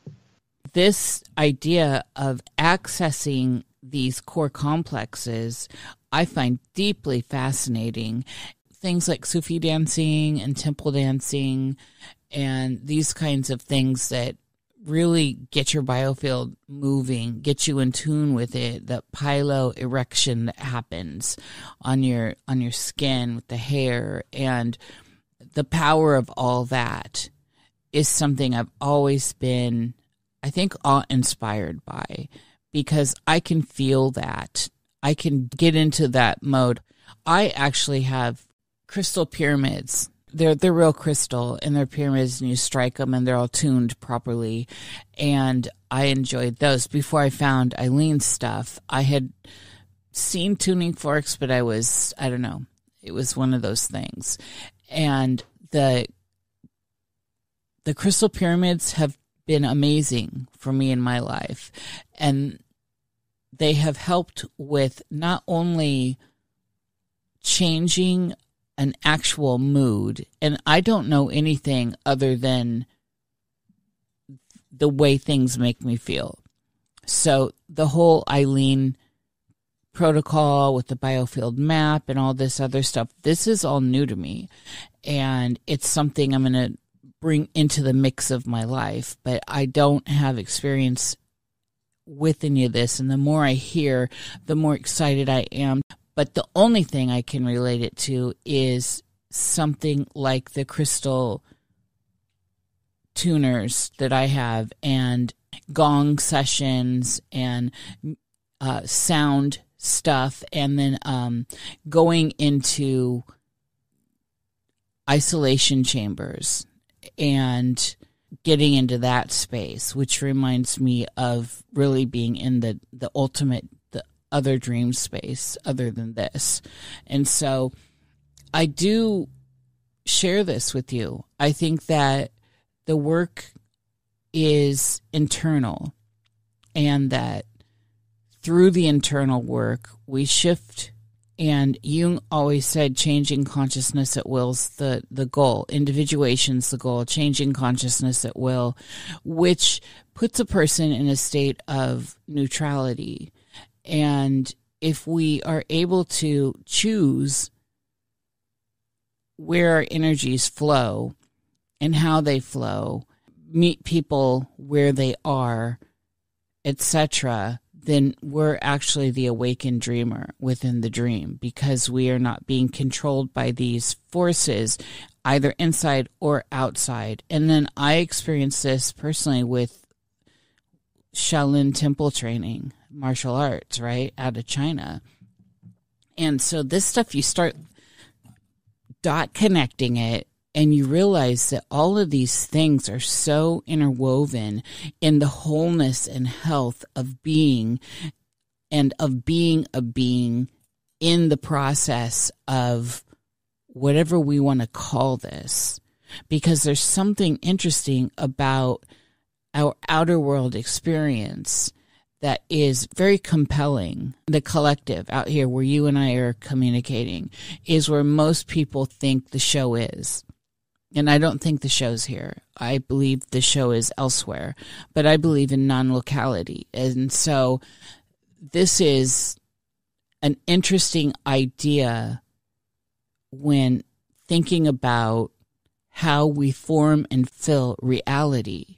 This idea of accessing these core complexes, I find deeply fascinating. Things like Sufi dancing and temple dancing and these kinds of things that really get your biofield moving, get you in tune with it, the piloerection that happens on your skin with the hair, and the power of all that is something I've always been, I think, awe-inspired by, because I can feel that. I can get into that mode. I actually have crystal pyramids. They're real crystal, and they're pyramids, and you strike them and they're all tuned properly. And I enjoyed those. Before I found Eileen's stuff, I had seen tuning forks, but it was one of those things. And the crystal pyramids have been amazing for me in my life. And they have helped with not only changing an actual mood, and I don't know anything other than the way things make me feel. So the whole Eileen protocol with the biofield map and all this other stuff, this is all new to me, and it's something I'm going to bring into the mix of my life, but I don't have experience with any of this, and the more I hear, the more excited I am. But the only thing I can relate it to is something like the crystal tuners that I have, and gong sessions, and sound stuff, and then going into isolation chambers and getting into that space, which reminds me of really being in the ultimate, the other dream space other than this. And so I do share this with you. I think that the work is internal, and that through the internal work, we shift. And Jung always said changing consciousness at will's the goal. Individuation's the goal, changing consciousness at will, which puts a person in a state of neutrality. And if we are able to choose where our energies flow and how they flow, meet people where they are, etc., then we're actually the awakened dreamer within the dream, because we are not being controlled by these forces, either inside or outside. And then I experienced this personally with Shaolin Temple training, martial arts, right, out of China. And so this stuff, you start dot connecting it, and you realize that all of these things are so interwoven in the wholeness and health of being, and of being a being in the process of whatever we want to call this. Because there's something interesting about our outer world experience that is very compelling. The collective out here where you and I are communicating is where most people think the show is. And I don't think the show's here. I believe the show is elsewhere. But I believe in non-locality. And so this is an interesting idea when thinking about how we form and fill reality,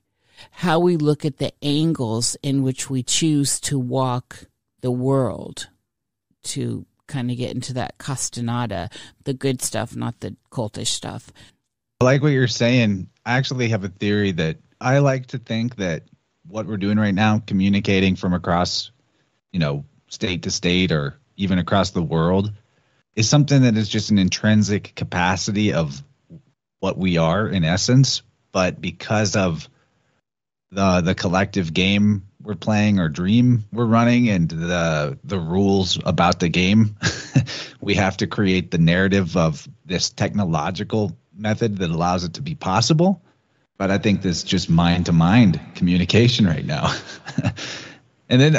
how we look at the angles in which we choose to walk the world, to kind of get into that Castaneda, the good stuff, not the cultish stuff. I like what you're saying. I actually have a theory that I like to think that what we're doing right now, communicating from across, state to state or even across the world, is something that is just an intrinsic capacity of what we are in essence. But because of the collective game we're playing or dream we're running, and the rules about the game, we have to create the narrative of this technological method that allows it to be possible. But I think this just mind-to-mind communication right now. And then,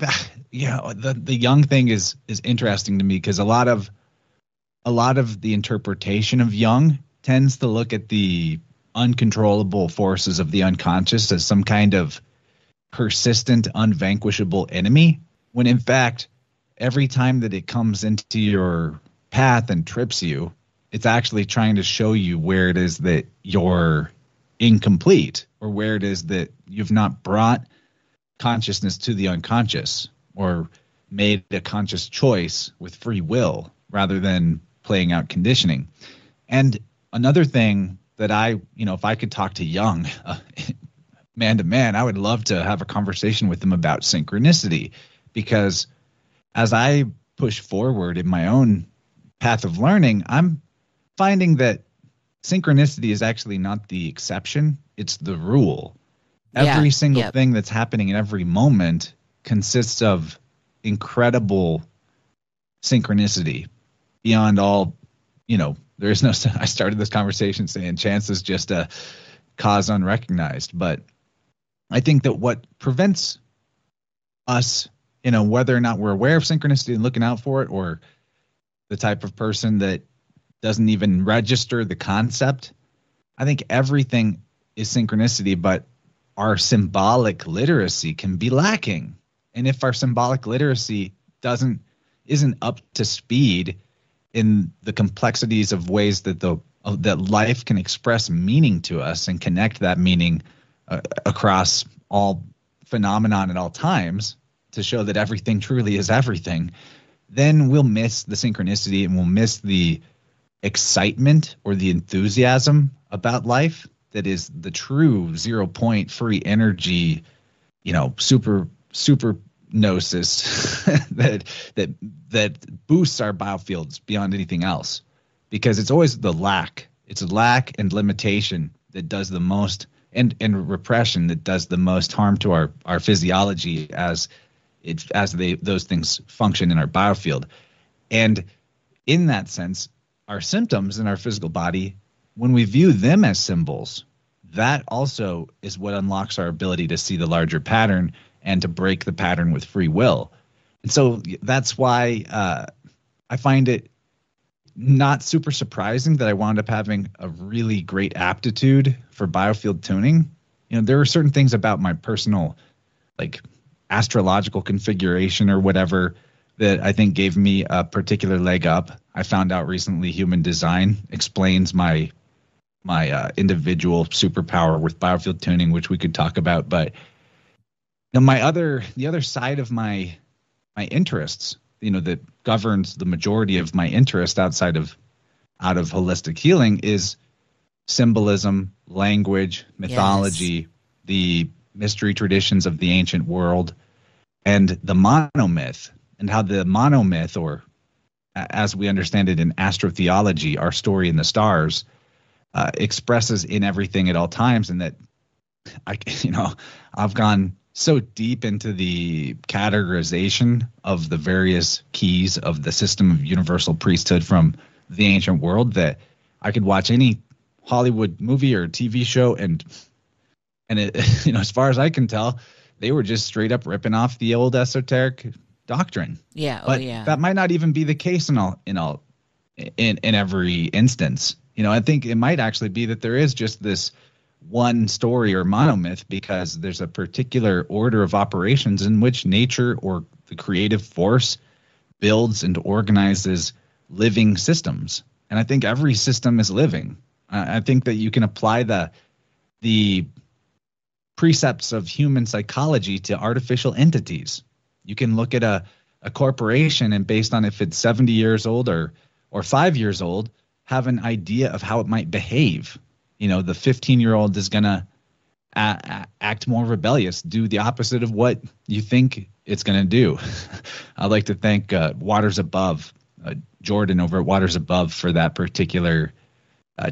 the Jung thing is interesting to me, because a lot of the interpretation of Jung tends to look at the uncontrollable forces of the unconscious as some kind of persistent, unvanquishable enemy, when in fact, every time that it comes into your path and trips you, it's actually trying to show you where it is that you're incomplete, or where it is that you've not brought consciousness to the unconscious, or made a conscious choice with free will rather than playing out conditioning. And another thing that I, if I could talk to Jung man to man, I would love to have a conversation with him about synchronicity, because as I push forward in my own path of learning, I'm finding that synchronicity is actually not the exception, it's the rule. Every single thing that's happening in every moment consists of incredible synchronicity beyond all, there is no, I started this conversation saying chance is just a cause unrecognized, but I think that what prevents us, whether or not we're aware of synchronicity and looking out for it, or the type of person that doesn't even register the concept. I think everything is synchronicity, but our symbolic literacy can be lacking. And if our symbolic literacy isn't up to speed in the complexities of ways that that life can express meaning to us and connect that meaning across all phenomenon at all times to show that everything truly is everything, then we'll miss the synchronicity and we'll miss the excitement or the enthusiasm about life that is the true 0 point free energy, you know, super gnosis that boosts our biofields beyond anything else, because it's always the lack. It's lack and limitation that does the most, and repression that does the most harm to our physiology as those things function in our biofield. And in that sense, our symptoms in our physical body, when we view them as symbols, that also is what unlocks our ability to see the larger pattern and to break the pattern with free will. And so that's why I find it not super surprising that I wound up having a really great aptitude for biofield tuning. You know, there were certain things about my personal, like, astrological configuration or whatever that I think gave me a particular leg up. I found out recently human design explains my individual superpower with biofield tuning, which we could talk about. But now the other side of my interests, you know, that governs the majority of my interest out of holistic healing is symbolism, language, mythology, the mystery traditions of the ancient world, and the monomyth, and how the monomyth, or as we understand it in astrotheology, our story in the stars, expresses in everything at all times. And that I've gone so deep into the categorization of the various keys of the system of universal priesthood from the ancient world that I could watch any Hollywood movie or TV show, and it, you know, as far as I can tell, they were just straight up ripping off the old esoteric doctrine. Yeah, but that might not even be the case in every instance. You know, I think it might actually be that there is just this one story or monomyth because there's a particular order of operations in which nature or the creative force builds and organizes living systems. And I think every system is living. I think that you can apply the precepts of human psychology to artificial entities. You can look at a corporation and, based on if it's 70 years old or 5 years old, have an idea of how it might behave. You know, the 15-year-old is going to act more rebellious, do the opposite of what you think it's going to do. I'd like to thank Waters Above, Jordan over at Waters Above, for that particular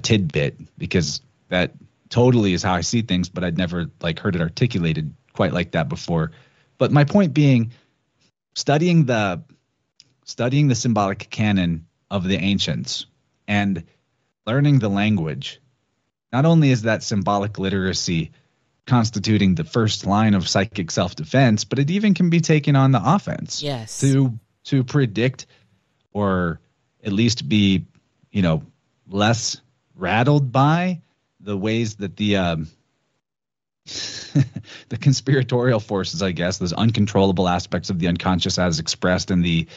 tidbit, because that totally is how I see things, but I'd never heard it articulated quite like that before. But my point being, studying the symbolic canon of the ancients and learning the language, not only is that symbolic literacy constituting the first line of psychic self-defense, but it even can be taken on the offense. Yes. To predict, or at least be, you know, less rattled by the ways that the the conspiratorial forces, I guess, those uncontrollable aspects of the unconscious as expressed in the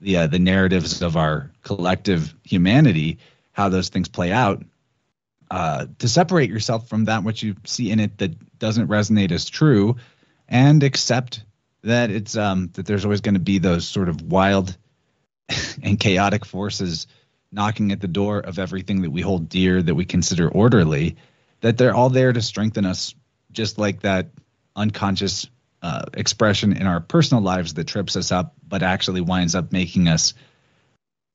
narratives of our collective humanity, how those things play out. To separate yourself from that which you see in it that doesn't resonate as true, and accept that it's that there's always going to be those sort of wild and chaotic forces knocking at the door of everything that we hold dear, that we consider orderly, that they're all there to strengthen us, just like that unconscious expression in our personal lives that trips us up but actually winds up making us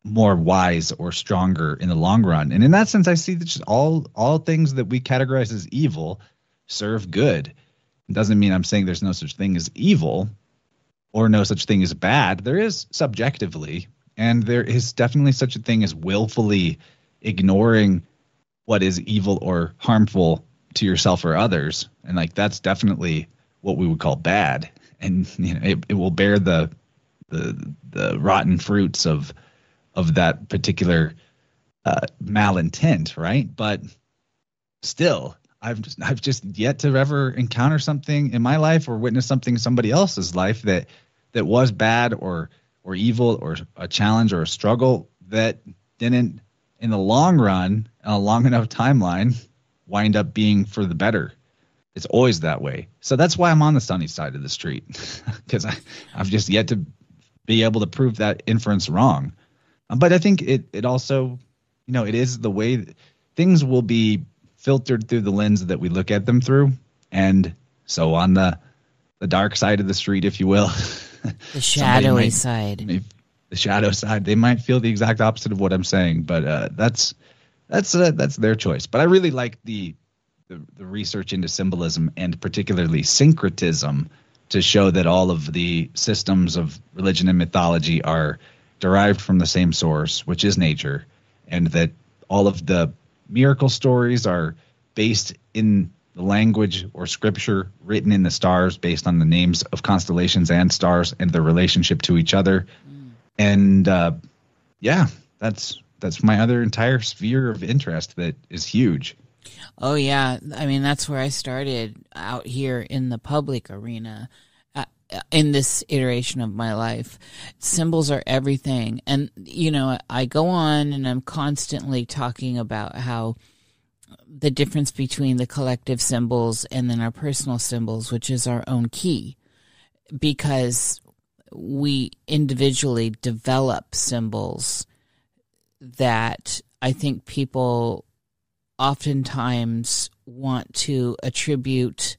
more wise or stronger in the long run. And in that sense, I see that just all things that we categorize as evil serve good. It doesn't mean I'm saying there's no such thing as evil or no such thing as bad. There is subjectively, and there is definitely such a thing as willfully ignoring what is evil or harmful to yourself or others. And that's definitely what we would call bad. And you know, it will bear the rotten fruits of that particular malintent, right? But still, I've just yet to ever encounter something in my life or witness something in somebody else's life that was bad or evil or a challenge or a struggle that didn't, in the long run, a long enough timeline, wind up being for the better. It's always that way. So that's why I'm on the sunny side of the street, because I've just yet to be able to prove that inference wrong. But I think it also, you know, it is the way that things will be filtered through the lens that we look at them through. And so on the dark side of the street, if you will. The shadowy side. The shadow side. They might feel the exact opposite of what I'm saying, but that's their choice. But I really like the research into symbolism and particularly syncretism to show that all of the systems of religion and mythology are derived from the same source, which is nature, and that all of the miracle stories are based in the language or scripture written in the stars based on the names of constellations and stars and their relationship to each other. Mm. And yeah, that's my other entire sphere of interest that is huge. Oh, yeah. I mean, that's where I started out here in the public arena in this iteration of my life. Symbols are everything. And, you know, I go on and I'm constantly talking about how the difference between the collective symbols and then our personal symbols, which is our own key, because we individually develop symbols that I think people oftentimes want to attribute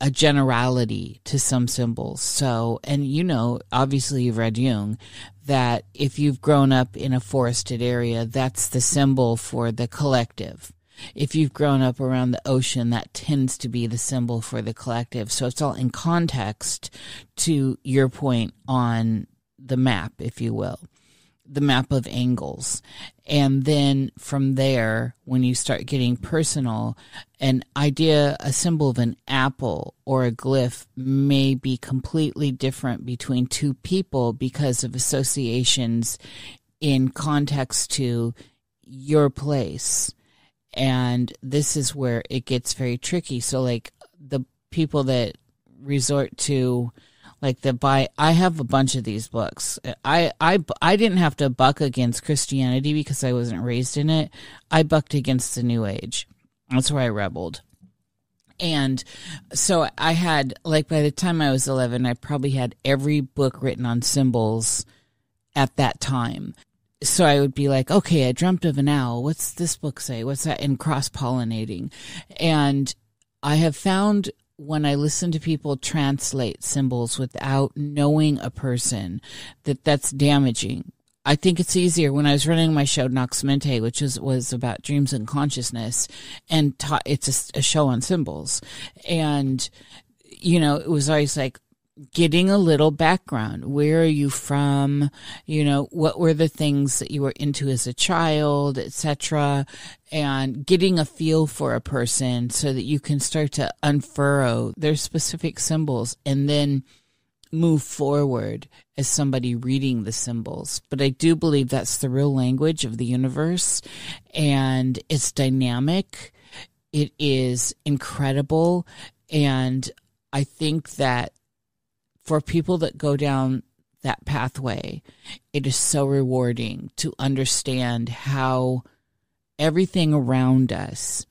a generality to some symbols. So, and you know, obviously you've read Jung, that if you've grown up in a forested area, that's the symbol for the collective. If you've grown up around the ocean, that tends to be the symbol for the collective. So it's all in context to your point on the map, if you will, the map of angles. And then from there, when you start getting personal, an idea, a symbol of an apple or a glyph may be completely different between two people because of associations in context to your place. And this is where it gets very tricky. So like the people that resort to like the buy, I have a bunch of these books. I didn't have to buck against Christianity because I wasn't raised in it. I bucked against the New Age. That's where I rebelled. And so I had, like, by the time I was 11, I probably had every book written on symbols at that time. So I would be like, okay, I dreamt of an owl. What's this book say? What's that? And cross-pollinating. And I have found when I listen to people translate symbols without knowing a person, that that's damaging. I think it's easier. When I was running my show, Nox Mente, which was about dreams and consciousness, and it's a show on symbols. And, you know, it was always like, getting a little background. Where are you from? You know, what were the things that you were into as a child, etc., and getting a feel for a person so that you can start to unfurrow their specific symbols and then move forward as somebody reading the symbols. But I do believe that's the real language of the universe, and it's dynamic. It is incredible. And I think that for people that go down that pathway, it is so rewarding to understand how everything around us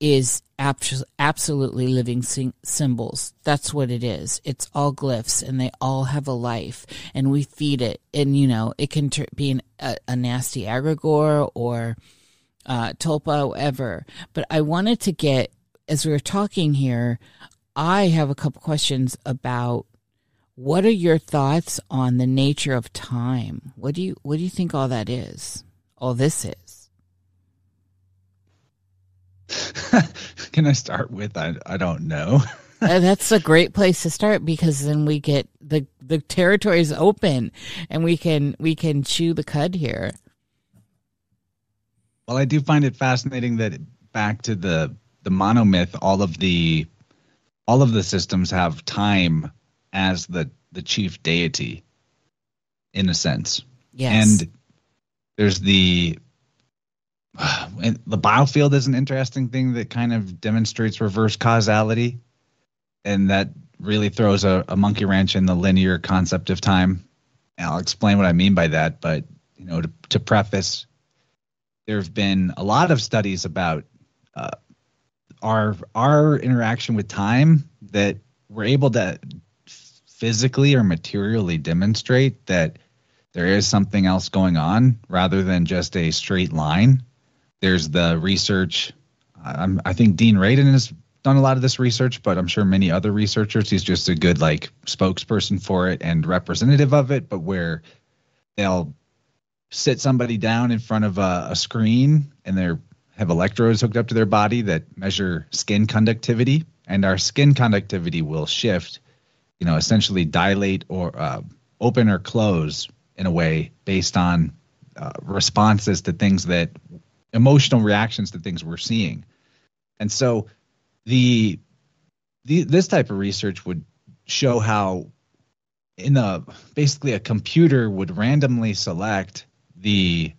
is absolutely living symbols. That's what it is. It's all glyphs, and they all have a life, and we feed it. And, you know, it can be a nasty egregore or tulpa, whatever. But I wanted to get, as we were talking here, I have a couple questions about, what are your thoughts on the nature of time? What do you think all that is? All this is? Can I start with, I don't know. That's a great place to start, because then we get the territory's open and we can chew the cud here. Well, I do find it fascinating that back to the monomyth, all of the systems have time as the chief deity, in a sense. Yes. And there's the biofield is an interesting thing that kind of demonstrates reverse causality, and that really throws a monkey wrench in the linear concept of time. And I'll explain what I mean by that, but you know, to preface, there have been a lot of studies about our interaction with time that we're able to physically or materially demonstrate that there is something else going on rather than just a straight line. There's the research. I think Dean Radin has done a lot of this research, but I'm sure many other researchers. He's just a good like spokesperson for it and representative of it, but where they'll sit somebody down in front of a screen and they have electrodes hooked up to their body that measure skin conductivity, and our skin conductivity will shift, you know, essentially dilate or open or close in a way based on responses to things that emotional reactions to things we're seeing. And so this type of research would show how basically a computer would randomly select an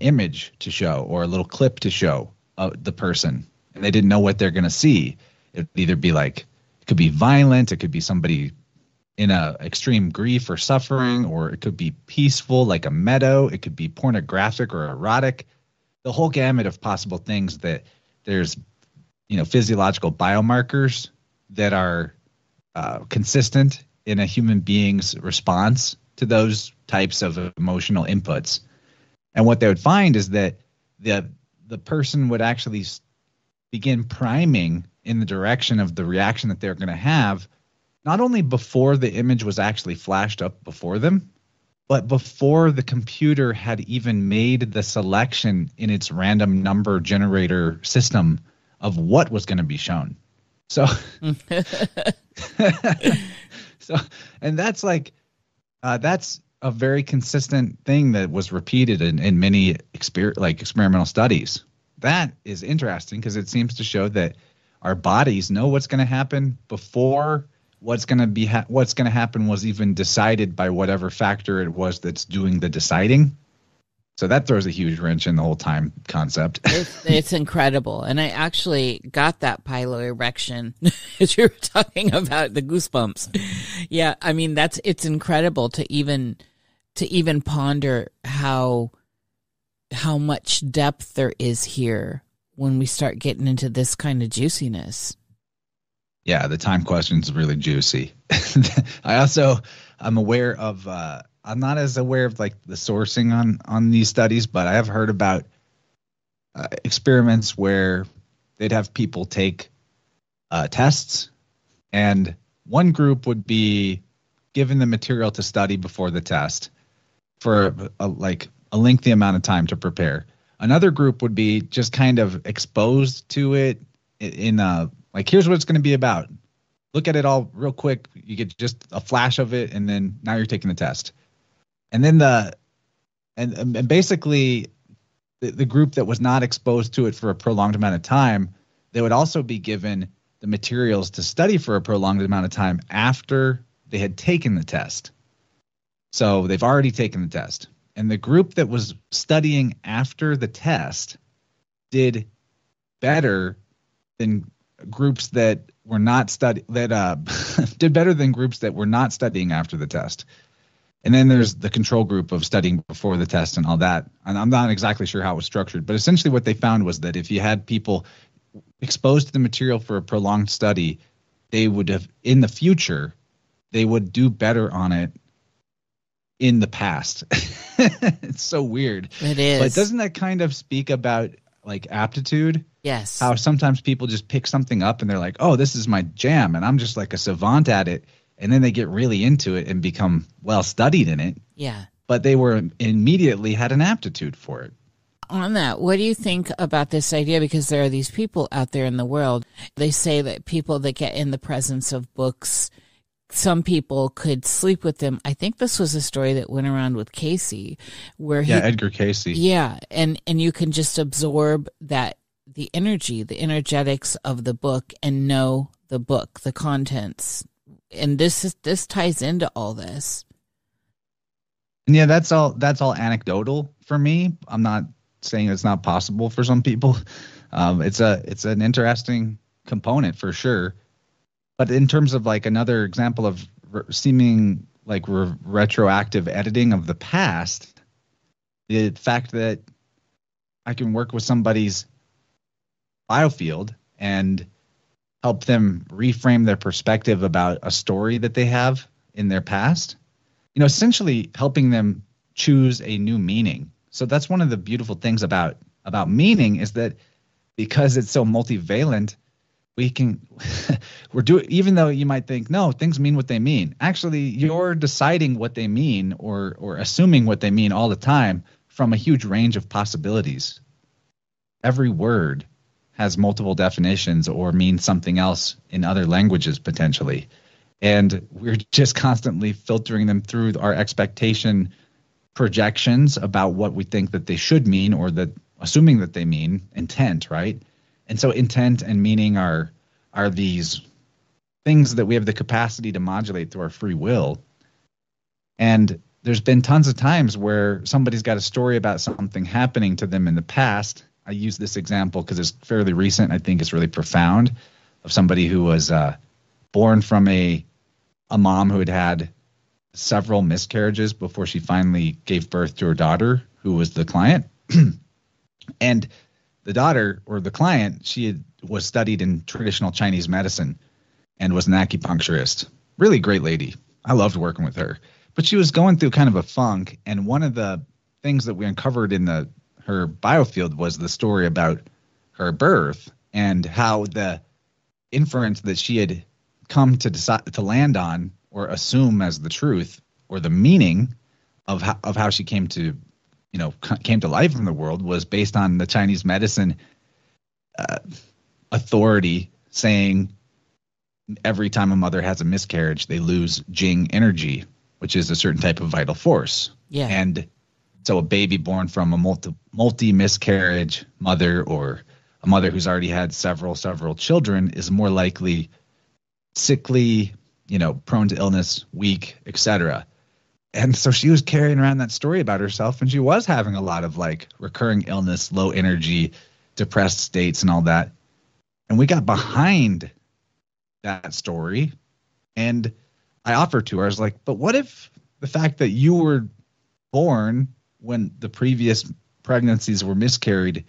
image to show or a little clip to show the person, and they didn't know what they're going to see. It'd either be like, it could be violent, it could be somebody in a extreme grief or suffering, or it could be peaceful like a meadow, it could be pornographic or erotic, the whole gamut of possible things that there's, you know, physiological biomarkers that are consistent in a human being's response to those types of emotional inputs. And what they would find is that the person would actually begin priming in the direction of the reaction that they're going to have, not only before the image was actually flashed up before them, but before the computer had even made the selection in its random number generator system of what was going to be shown. So, and that's like, that's a very consistent thing that was repeated in many experimental studies. That is interesting because it seems to show that our bodies know what's going to happen before what's going to happen was even decided by whatever factor it was that's doing the deciding. So that throws a huge wrench in the whole time concept. It's incredible. And I actually got that piloerection as you were talking about the goosebumps. Yeah. I mean, it's incredible to even ponder how much depth there is here when we start getting into this kind of juiciness. Yeah, the time question's really juicy. I'm aware of, I'm not as aware of like the sourcing on these studies, but I have heard about experiments where they'd have people take tests, and one group would be given the material to study before the test for a lengthy amount of time to prepare. Another group would be just kind of exposed to it in like, here's what it's going to be about. Look at it all real quick. You get just a flash of it, and then now you're taking the test. And then basically the group that was not exposed to it for a prolonged amount of time, they would also be given the materials to study for a prolonged amount of time after they had taken the test. So they've already taken the test. And the group that was studying after the test did better than groups that were not did better than groups that were not studying after the test. And then there's the control group of studying before the test and all that. And I'm not exactly sure how it was structured, but essentially what they found was that if you had people exposed to the material for a prolonged study, they would have, in the future, they would do better on it in the past. It's so weird. It is. But doesn't that kind of speak about like aptitude? Yes. How sometimes people just pick something up and they're like, oh, this is my jam, and I'm just like a savant at it. And then they get really into it and become well studied in it. Yeah. But they were immediately had an aptitude for it. On that, what do you think about this idea? Because there are these people out there in the world. They say that people that get in the presence of books, some people could sleep with them. I think this was a story that went around with Cayce, where Edgar Cayce. Yeah. And you can just absorb that. The energy, the energetics of the book, and know the book, the contents. And this ties into all this. And yeah, that's all anecdotal for me. I'm not saying it's not possible for some people. It's an interesting component for sure. But in terms of like another example of seeming like retroactive editing of the past, the fact that I can work with somebody's biofield and help them reframe their perspective about a story that they have in their past, you know, essentially helping them choose a new meaning. So that's one of the beautiful things about meaning, is that because it's so multivalent, we can even though you might think, no, things mean what they mean. Actually, you're deciding what they mean or assuming what they mean all the time from a huge range of possibilities. Every word has multiple definitions or means something else in other languages potentially. And we're just constantly filtering them through our expectation projections about what we think that they should mean, or that assuming that they mean intent, right? And so intent and meaning are these things that we have the capacity to modulate through our free will. And there's been tons of times where somebody's got a story about something happening to them in the past. I use this example because it's fairly recent. I think it's really profound, of somebody who was born from a mom who had had several miscarriages before she finally gave birth to her daughter, who was the client. And the daughter, or the client, was studied in traditional Chinese medicine and was an acupuncturist. Really great lady. I loved working with her. But she was going through kind of a funk, and one of the things that we uncovered in her biofield was the story about her birth, and how the inference that she had come to decide to land on, or assume as the truth or the meaning of how she came to, you know, came to life in the world, was based on the Chinese medicine authority saying every time a mother has a miscarriage, they lose Jing energy, which is a certain type of vital force. Yeah. And so a baby born from a multi-miscarriage mother, or a mother who's already had several children, is more likely sickly, you know, prone to illness, weak, etc. And so she was carrying around that story about herself, and she was having a lot of like recurring illness, low energy, depressed states and all that. And we got behind that story, and I offered to her, I was like, but what if the fact that you were born when the previous pregnancies were miscarried,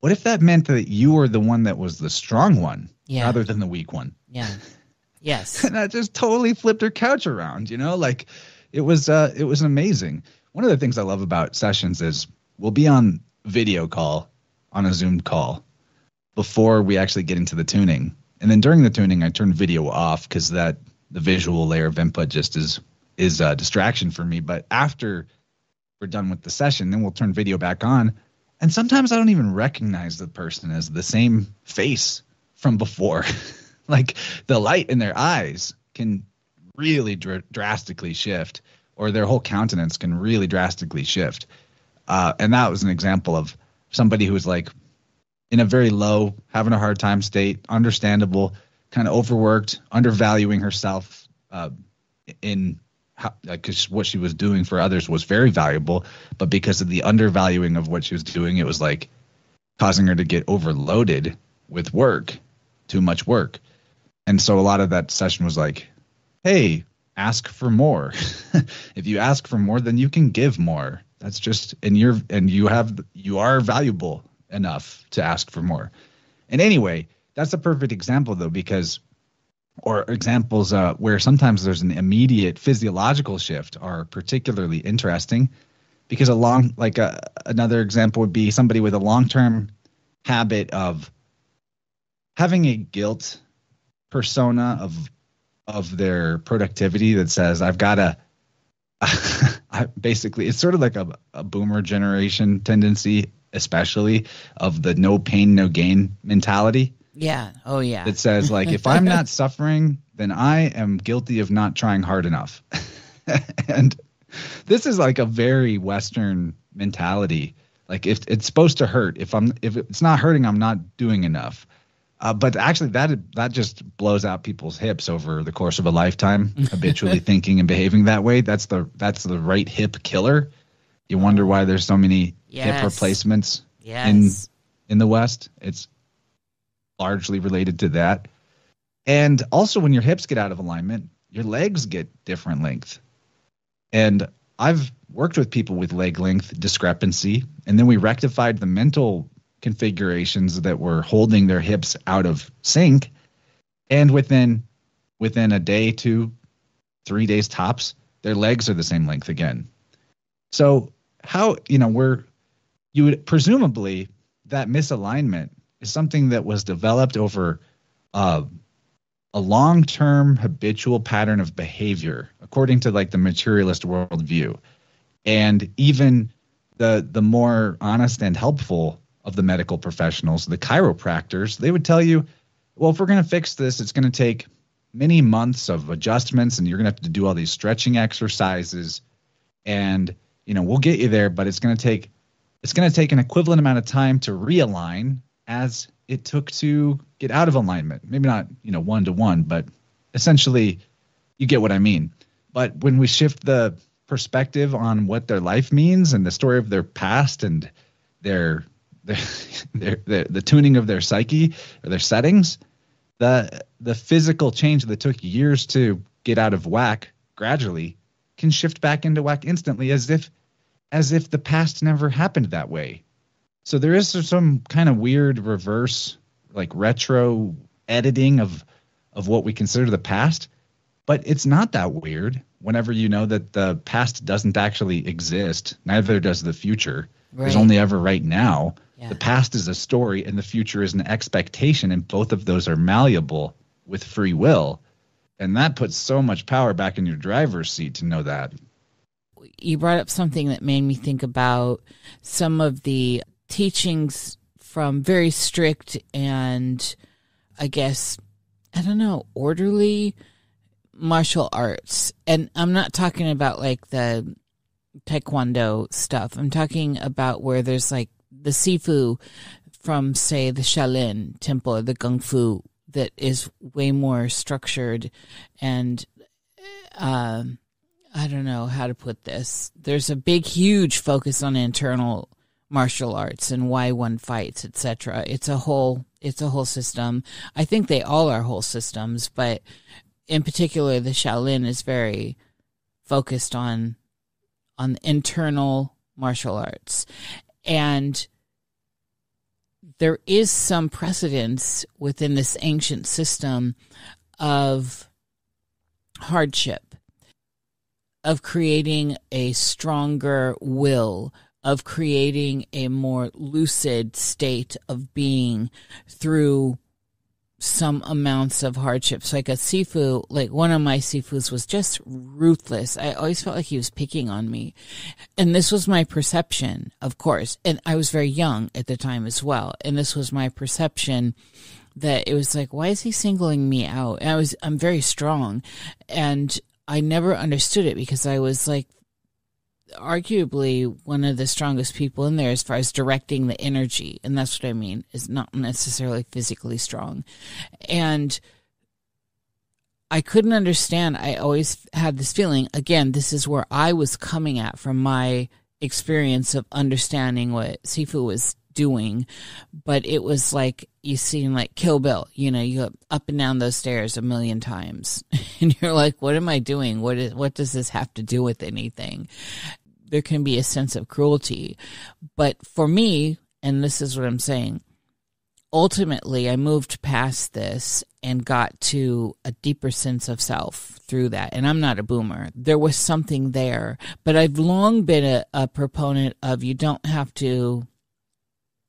what if that meant that you were the one that was the strong one, yeah, rather than the weak one? Yeah. Yes. And I just totally flipped her couch around, you know, like it was amazing. One of the things I love about sessions is we'll be on video call, on a Zoom call, before we actually get into the tuning. And then during the tuning, I turn video off, because the visual layer of input just is a distraction for me. But after we're done with the session, then we'll turn video back on. And sometimes I don't even recognize the person as the same face from before. Like the light in their eyes can really drastically shift, or their whole countenance can really drastically shift. And that was an example of somebody who was like in a very low, having a hard time state, understandable, kind of overworked, undervaluing herself in because what she was doing for others was very valuable, but because of the undervaluing of what she was doing, it was like causing her to get overloaded with work, too much work. And so a lot of that session was like, hey, ask for more. If you ask for more, then you can give more. That's just, you are valuable enough to ask for more. And anyway, that's a perfect example though, examples where sometimes there's an immediate physiological shift are particularly interesting, because another example would be somebody with a long-term habit of having a guilt persona of their productivity that says, I've got to basically, it's sort of like a boomer generation tendency, especially of the no pain, no gain mentality. Yeah. Oh, yeah. That says, like, if I'm not suffering, then I am guilty of not trying hard enough. And this is like a very Western mentality. Like, if it's supposed to hurt, if it's not hurting, I'm not doing enough. But actually, that just blows out people's hips over the course of a lifetime, habitually thinking and behaving that way. That's the right hip killer. You wonder why there's so many hip replacements in the West. It's largely related to that. And also, when your hips get out of alignment, your legs get different length. And I've worked with people with leg length discrepancy, and then we rectified the mental configurations that were holding their hips out of sync. And within a day to 3 days tops, their legs are the same length again. So how, you know, you would presumably that misalignment is something that was developed over a long-term habitual pattern of behavior, according to like the materialist worldview. And even the more honest and helpful of the medical professionals, the chiropractors, they would tell you, well, if we're going to fix this, it's going to take many months of adjustments and you're going to have to do all these stretching exercises and, you know, we'll get you there, but it's going to take an equivalent amount of time to realign as it took to get out of alignment. Maybe not, you know, 1-to-1, but essentially you get what I mean. But when we shift the perspective on what their life means and the story of their past and the tuning of their psyche or their settings, the physical change that took years to get out of whack gradually can shift back into whack instantly as if the past never happened that way. So there is some kind of weird reverse, like retro editing of what we consider the past, but it's not that weird whenever you know that the past doesn't actually exist, neither does the future. Right. There's only ever right now. Yeah. The past is a story and the future is an expectation, and both of those are malleable with free will. And that puts so much power back in your driver's seat to know that. You brought up something that made me think about some of the teachings from very strict and, I guess, I don't know, orderly martial arts. And I'm not talking about like the taekwondo stuff. I'm talking about where there's like the Sifu from, say, the Shaolin Temple or the Kung Fu, that is way more structured and I don't know how to put this. There's a big, huge focus on internal martial arts and why one fights, etc. It's a whole system. I think they all are whole systems, but in particular, the Shaolin is very focused on internal martial arts. And there is some precedence within this ancient system of hardship, of creating a stronger will, of creating a more lucid state of being through some amounts of hardships. Like a Sifu, like one of my Sifus was just ruthless. I always felt like he was picking on me. And this was my perception, of course. And I was very young at the time as well. And this was my perception, that it was like, why is he singling me out? And I'm very strong. And I never understood it because I was like, arguably one of the strongest people in there as far as directing the energy. And that's what I mean, is not necessarily physically strong. And I couldn't understand. I always had this feeling, again, this is where I was coming at from my experience of understanding what Sifu was doing. But it was like, you seen like Kill Bill, you know, you go up and down those stairs a million times and you're like, what am I doing? What does this have to do with anything? There can be a sense of cruelty. But for me, and this is what I'm saying, ultimately I moved past this and got to a deeper sense of self through that. And I'm not a boomer. There was something there, but I've long been a proponent of, you don't have to,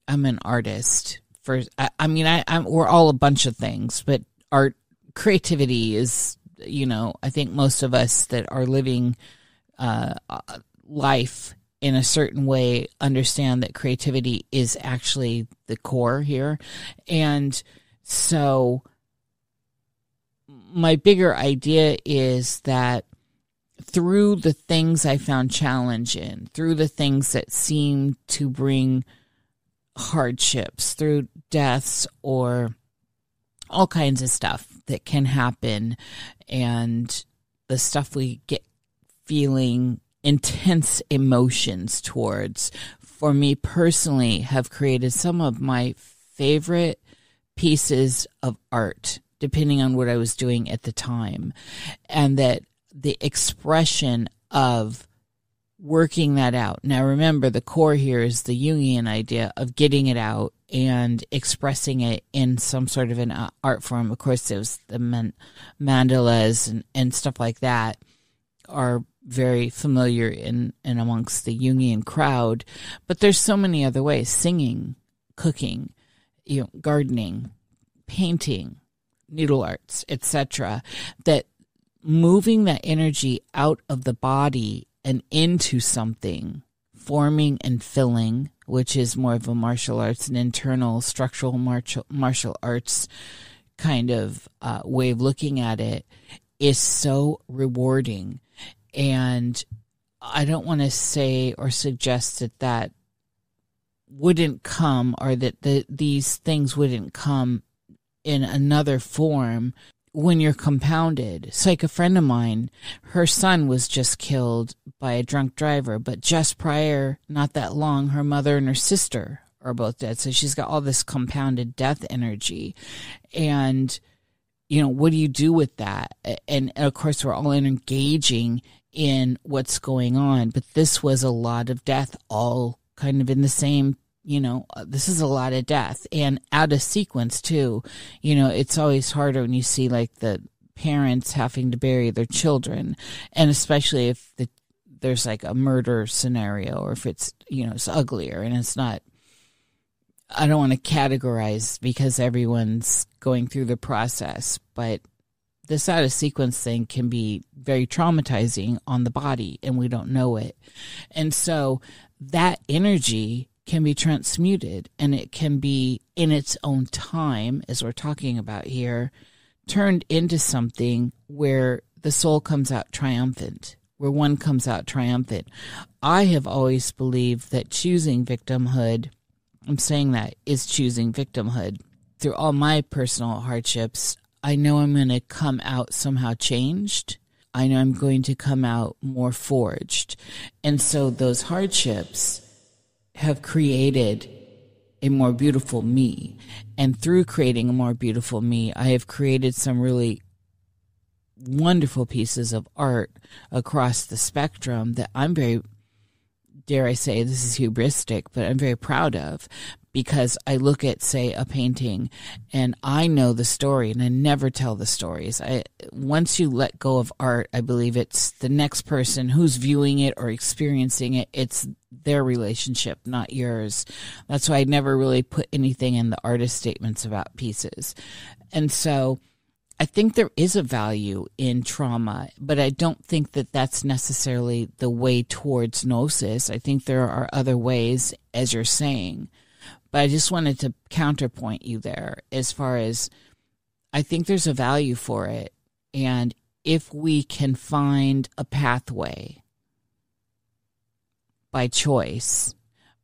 I'm an artist. We're all a bunch of things, but art, creativity is, you know, I think most of us that are living life in a certain way understand that creativity is actually the core here. And so my bigger idea is that through the things I found challenge in, through the things that seem to bring hardships, through deaths or all kinds of stuff that can happen, and the stuff we get feeling intense emotions towards, for me personally, have created some of my favorite pieces of art, depending on what I was doing at the time. And that the expression of working that out. Now, remember, the core here is the Jungian idea of getting it out and expressing it in some sort of an art form. Of course, it was the mandalas and stuff like that are very familiar in amongst the Jungian crowd. But there's so many other ways: singing, cooking, you know, gardening, painting, needle arts, etc. That moving that energy out of the body and into something, forming and filling, which is more of a martial arts, an internal structural martial arts kind of way of looking at it, is so rewarding. And I don't want to say or suggest that that wouldn't come, or that these things wouldn't come in another form when you're compounded. It's like a friend of mine, her son was just killed by a drunk driver, but just prior, not that long, her mother and her sister are both dead. So she's got all this compounded death energy. And, you know, what do you do with that? And of course, we're all engaging in what's going on, but this was a lot of death, all kind of in the same, you know, this is a lot of death, and out of sequence too. You know, it's always harder when you see like the parents having to bury their children, and especially if there's like a murder scenario, or if it's, you know, it's uglier. And it's not, I don't want to categorize because everyone's going through the process, but this out of sequence thing can be very traumatizing on the body, and we don't know it. And so that energy can be transmuted, and it can be, in its own time, as we're talking about here, turned into something where the soul comes out triumphant, where one comes out triumphant. I have always believed that choosing victimhood, I'm saying that, is choosing victimhood. Through all my personal hardships, I know I'm going to come out somehow changed. I know I'm going to come out more forged. And so those hardships have created a more beautiful me. And through creating a more beautiful me, I have created some really wonderful pieces of art across the spectrum that I'm very, dare I say, this is hubristic, but I'm very proud of, because I look at, say, a painting, and I know the story, and I never tell the stories. Once you let go of art, I believe it's the next person who's viewing it or experiencing it. It's their relationship, not yours. That's why I never really put anything in the artist statements about pieces. And so I think there is a value in trauma, but I don't think that that's necessarily the way towards gnosis. I think there are other ways, as you're saying. But I just wanted to counterpoint you there, as far as I think there's a value for it. And if we can find a pathway by choice,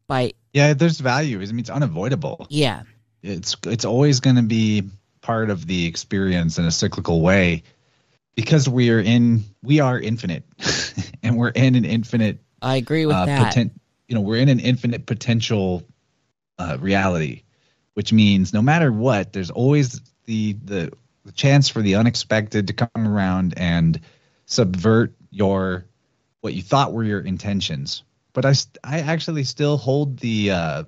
by... Yeah, there's value. I mean, it's unavoidable. Yeah. It's always going to be part of the experience in a cyclical way, because we are infinite and we're in an infinite... I agree with that. We're in an infinite potential... reality, which means no matter what, there's always the chance for the unexpected to come around and subvert what you thought were your intentions. But I actually still hold the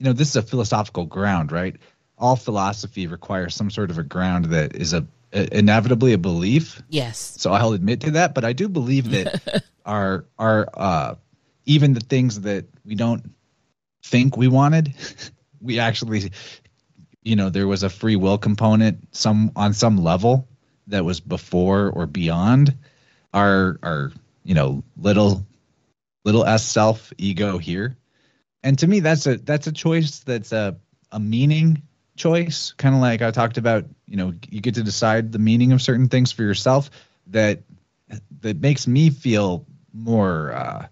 this is a philosophical ground, right? All philosophy requires some sort of a ground that is inevitably a belief. Yes. So I'll admit to that, but I do believe that our even the things that we don't think we wanted, we actually, there was a free will component on some level that was before or beyond our little s self ego here. And to me, that's a choice, that's a meaning choice, kind of like I talked about. You get to decide the meaning of certain things for yourself. That makes me feel more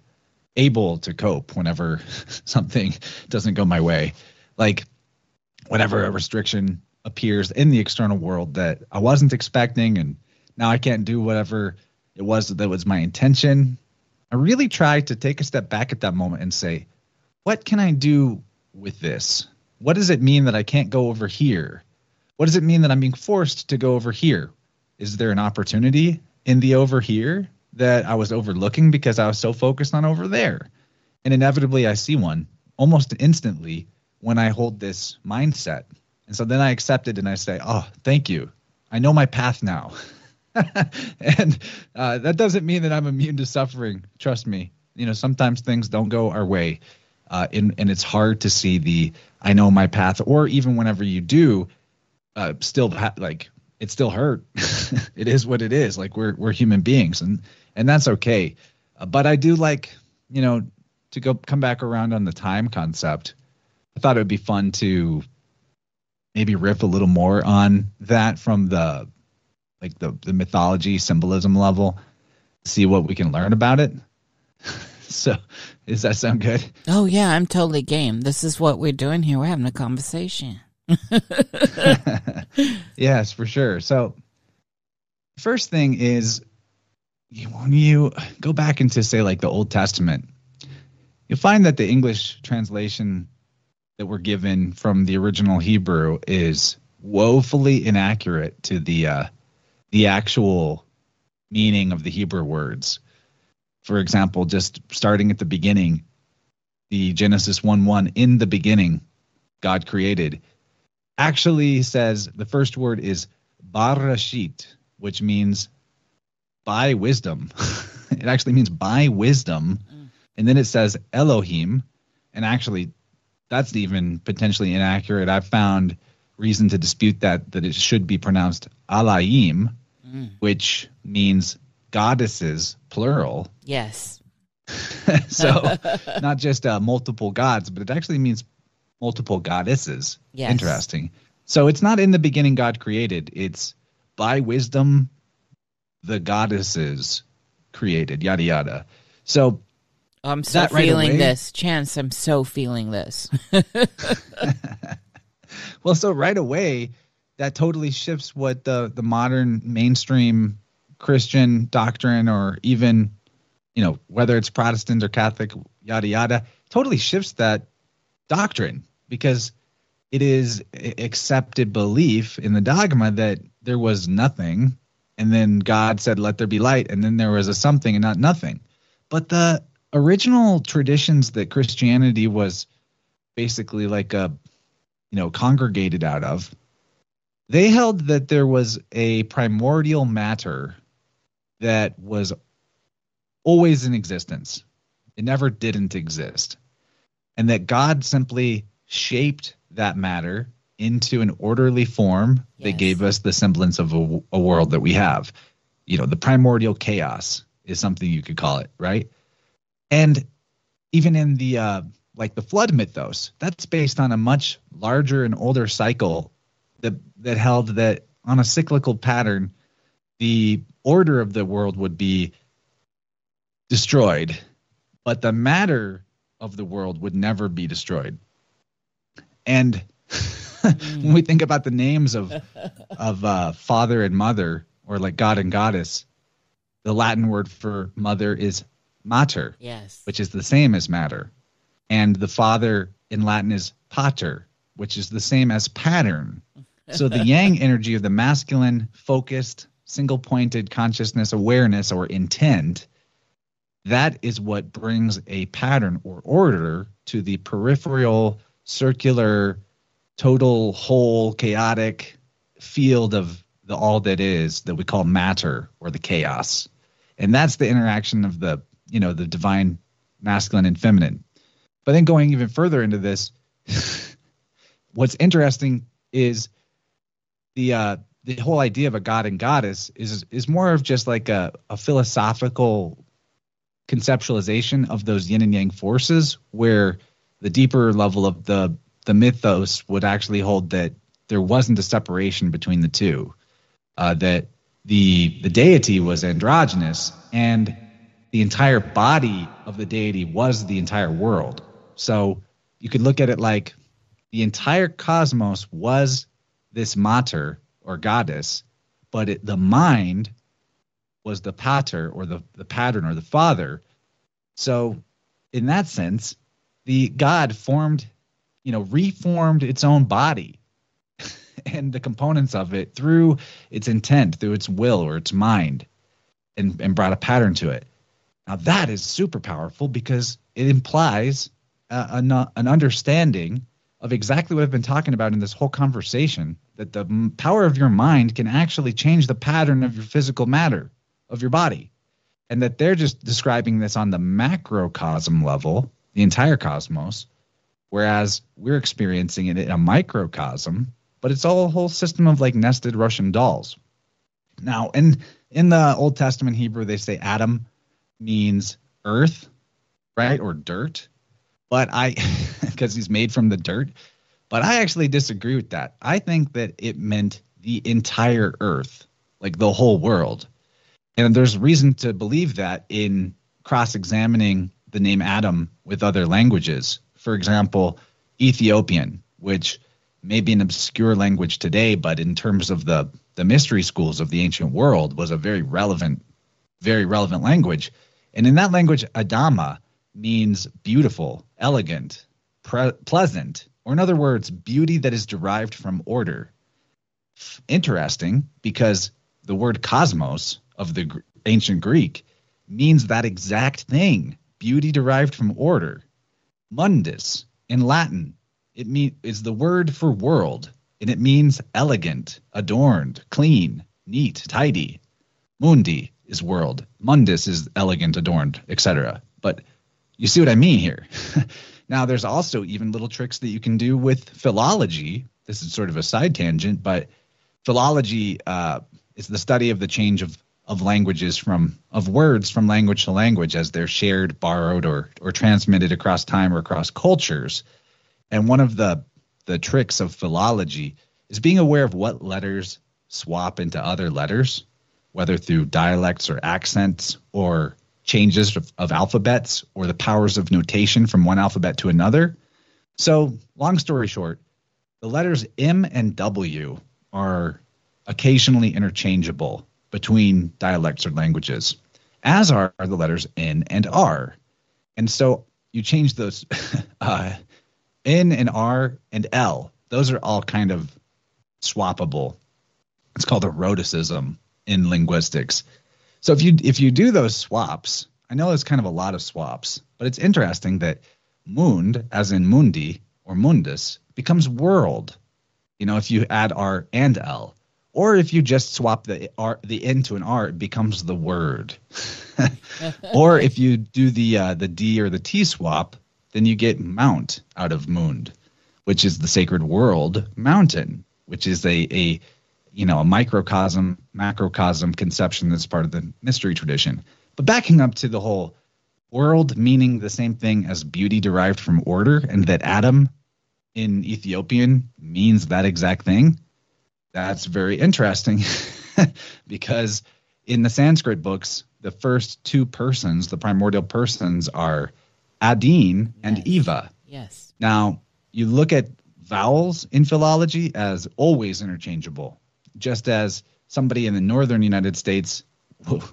able to cope whenever something doesn't go my way, like whenever a restriction appears in the external world that I wasn't expecting, and now I can't do whatever it was that was my intention. I really try to take a step back at that moment and say, what can I do with this? What does it mean that I can't go over here? What does it mean that I'm being forced to go over here? Is there an opportunity in the over here that I was overlooking because I was so focused on over there? And inevitably I see one almost instantly when I hold this mindset. And so then I accepted and I say, oh, thank you. I know my path now. And that doesn't mean that I'm immune to suffering. Trust me. You know, sometimes things don't go our way. And it's hard to see the, I know my path, or even whenever you do, still like it still hurt. It is what it is. Like we're human beings, and that's okay. But I do like, you know, to come back around on the time concept. I thought it would be fun to maybe riff a little more on that from the, like the mythology symbolism level, see what we can learn about it. So does that sound good? Oh, yeah, I'm totally game. This is what we're doing here. We're having a conversation. Yes, for sure. So first thing is, when you go back into, say, like the Old Testament, you'll find that the English translation that we're given from the original Hebrew is woefully inaccurate to the actual meaning of the Hebrew words. For example, just starting at the beginning, the Genesis 1:1, in the beginning, God created, actually says the first word is barashit, which means by wisdom. It actually means by wisdom. And then it says Elohim. And actually, that's even potentially inaccurate. I've found reason to dispute that it should be pronounced Alaim, which means goddesses, plural. Yes. So not just multiple gods, but it actually means multiple goddesses. Yes. Interesting. So it's not in the beginning God created. It's by wisdom the goddesses created, yada, yada. So I'm so feeling this. Chance, I'm so feeling this. Well, so right away, that totally shifts what the modern mainstream Christian doctrine, or even, you know, whether it's Protestant or Catholic, yada, yada, totally shifts that doctrine, because it is accepted belief in the dogma that there was nothing, and then God said, let there be light, and then there was a something and not nothing. But the original traditions that Christianity was basically like a, you know, congregated out of, they held that there was a primordial matter that was always in existence. It never didn't exist. And that God simply shaped that matter into an orderly form. Yes. That gave us the semblance of a world that we have. You know, the primordial chaos is something you could call it, right? And even in the like the flood mythos, that's based on a much larger and older cycle that held that on a cyclical pattern, the order of the world would be destroyed, but the matter of the world would never be destroyed. And when we think about the names of father and mother, or like God and goddess, the Latin word for mother is mater, yes, which is the same as matter. And the father in Latin is pater, which is the same as pattern. So the yang energy of the masculine, focused, single-pointed consciousness, awareness, or intent, that is what brings a pattern or order to the peripheral, circular, total, whole, chaotic field of the all that is, that we call matter, or the chaos. And that's the interaction of the, you know, the divine masculine and feminine. But then going even further into this, what's interesting is the whole idea of a god and goddess is more of just like a philosophical conceptualization of those yin and yang forces, where the deeper level of the mythos would actually hold that there wasn't a separation between the two, that the deity was androgynous, and the entire body of the deity was the entire world. So you could look at it like the entire cosmos was this mater or goddess, but the mind was the pater, or the pattern, or the father. So in that sense, the God formed, you know, reformed its own body and the components of it through its intent, through its will or its mind, and brought a pattern to it. Now that is super powerful, because it implies an understanding of exactly what I've been talking about in this whole conversation, that the power of your mind can actually change the pattern of your physical matter, of your body. And that they're just describing this on the macrocosm level, the entire cosmos, whereas we're experiencing it in a microcosm, but it's all a whole system of like nested Russian dolls. Now, in the Old Testament Hebrew, they say Adam means earth, right, or dirt, but because he's made from the dirt. But I actually disagree with that. I think that it meant the entire earth, like the whole world. And there's reason to believe that in cross-examining the name Adam with other languages. For example, Ethiopian, which may be an obscure language today, but in terms of the mystery schools of the ancient world was a very relevant language. And in that language, Adama means beautiful, elegant, pleasant, or in other words, beauty that is derived from order. Interesting, because the word cosmos of the ancient Greek means that exact thing, beauty derived from order. Mundus in Latin, it is the word for world, and it means elegant, adorned, clean, neat, tidy. Mundi is world. Mundus is elegant, adorned, etc. But you see what I mean here. Now, there's also even little tricks that you can do with philology. This is sort of a side tangent, but philology is the study of the change of languages of words from language to language as they're shared, borrowed, or transmitted across time or across cultures. And one of the tricks of philology is being aware of what letters swap into other letters, whether through dialects or accents or changes of alphabets or the powers of notation from one alphabet to another. So long story short, the letters M and W are occasionally interchangeable between dialects or languages, as are the letters N and R. And so you change those N and R and L. Those are all kind of swappable. It's called eroticism in linguistics. So if you do those swaps, I know there's kind of a lot of swaps, but it's interesting that mund, as in mundi or mundus, becomes world, if you add R and L. Or if you just swap the N to an R, it becomes the word. Or if you do the D or the T swap, then you get mount out of mund, which is the sacred world mountain, which is a microcosm, macrocosm conception that's part of the mystery tradition. But backing up to the whole world meaning the same thing as beauty derived from order, and that Adam in Ethiopian means that exact thing. That's very interesting because in the Sanskrit books, the first two persons, the primordial persons, are Adin and Eva. Yes. Now, you look at vowels in philology as always interchangeable, just as somebody in the northern United States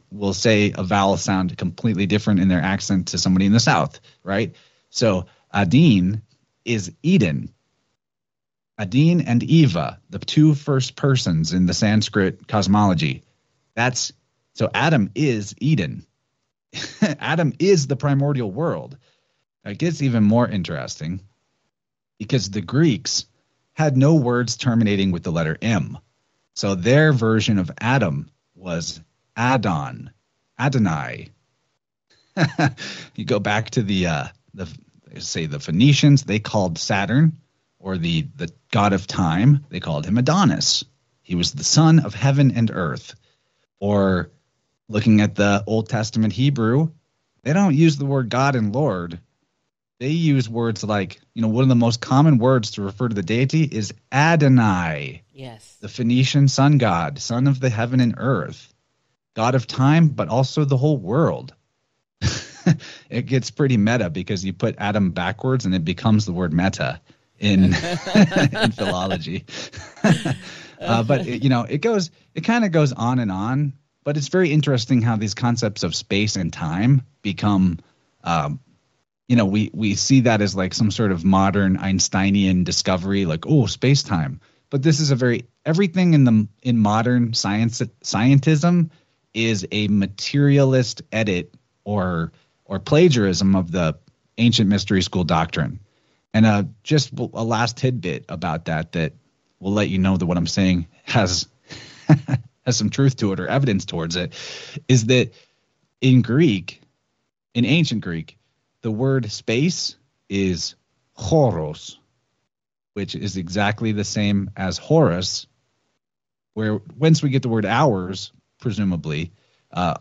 will say a vowel sound completely different in their accent to somebody in the south, right? So Adin is Eden. Adin and Eva, the two first persons in the Sanskrit cosmology. So Adam is Eden. Adam is the primordial world. It gets even more interesting because the Greeks had no words terminating with the letter M. So their version of Adam was Adon, Adonai. You go back to the Phoenicians, they called Saturn, or the god of time, they called him Adonis. He was the son of heaven and earth. Or looking at the Old Testament Hebrew, they don't use the word God and Lord. They use words like, one of the most common words to refer to the deity is Adonai. Yes. The Phoenician sun god, son of the heaven and earth, god of time, but also the whole world. It gets pretty meta because you put Adam backwards and it becomes the word meta. In philology. But it kind of goes on and on, but it's very interesting how these concepts of space and time become, we see that as like some sort of modern Einsteinian discovery, like, oh, space time. But this is everything in modern scientism is a materialist edit or plagiarism of the ancient mystery school doctrine. And just a last tidbit about that will let you know that what I'm saying has some truth to it or evidence towards it, is that in ancient Greek, the word space is horos, which is exactly the same as Horus, where whence we get the word hours, presumably,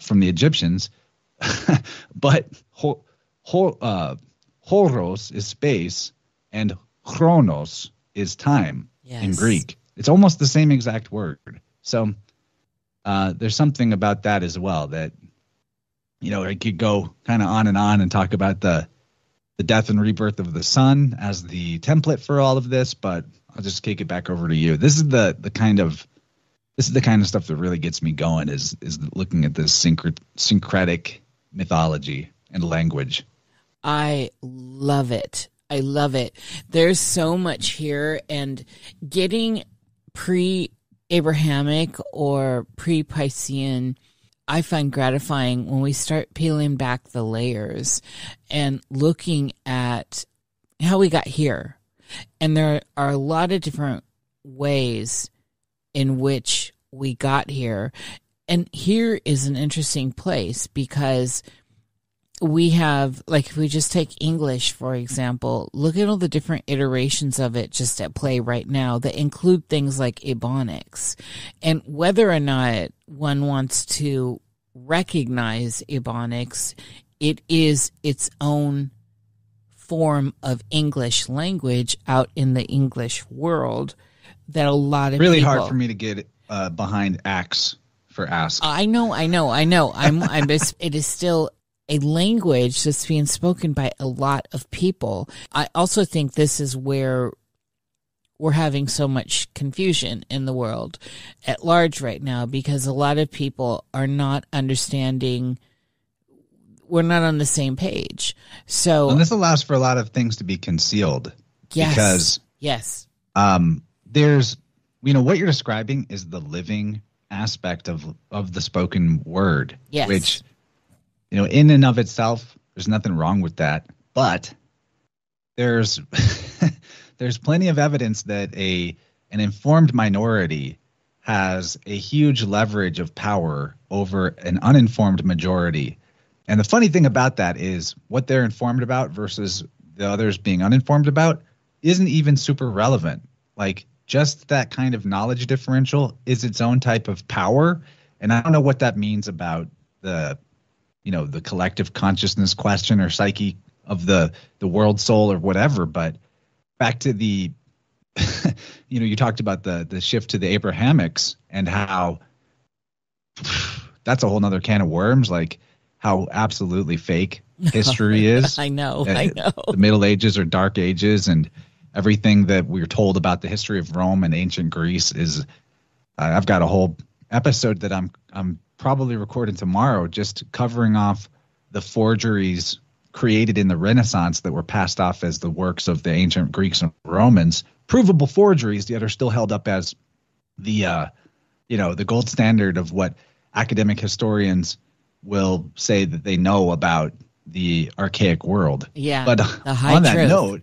from the Egyptians. But horos is space, and chronos is time in Greek. It's almost the same exact word. So there's something about that as well that, you know, it could go kind of on and talk about the death and rebirth of the sun as the template for all of this, but I'll just kick it back over to you. This is the kind of stuff that really gets me going is looking at this syncretic mythology and language. I love it. I love it. There's so much here, and getting pre-Abrahamic or pre-Piscean, I find gratifying when we start peeling back the layers and looking at how we got here. And there are a lot of different ways in which we got here. And here is an interesting place because we have, like, if we just take English, for example, look at all the different iterations of it just at play right now that include things like ebonics. And whether or not one wants to recognize ebonics, it is its own form of English language out in the English world that a lot of really people... Really hard for me to get behind axe for ask. I know. I'm just, it is still... a language that's being spoken by a lot of people. I also think this is where we're having so much confusion in the world at large right now, because a lot of people are not understanding. We're not on the same page. So, and this allows for a lot of things to be concealed. Yes. Because there's, you know, what you're describing is the living aspect of the spoken word, which, you know, in and of itself, there's nothing wrong with that, but there's there's plenty of evidence that an informed minority has a huge leverage of power over an uninformed majority. And the funny thing about that is what they're informed about versus the others being uninformed about isn't even super relevant. Like, just that kind of knowledge differential is its own type of power. And I don't know what that means about the collective consciousness question or psyche of the world soul or whatever. But back to the, you know, you talked about the shift to the Abrahamics and how that's a whole nother can of worms, like how absolutely fake history is. I know. The Middle Ages are dark ages, and everything that we're told about the history of Rome and ancient Greece is, I've got a whole episode that I'm probably recording tomorrow, just covering off the forgeries created in the Renaissance that were passed off as the works of the ancient Greeks and Romans, provable forgeries, yet are still held up as the gold standard of what academic historians will say that they know about the archaic world. Yeah. But on that note,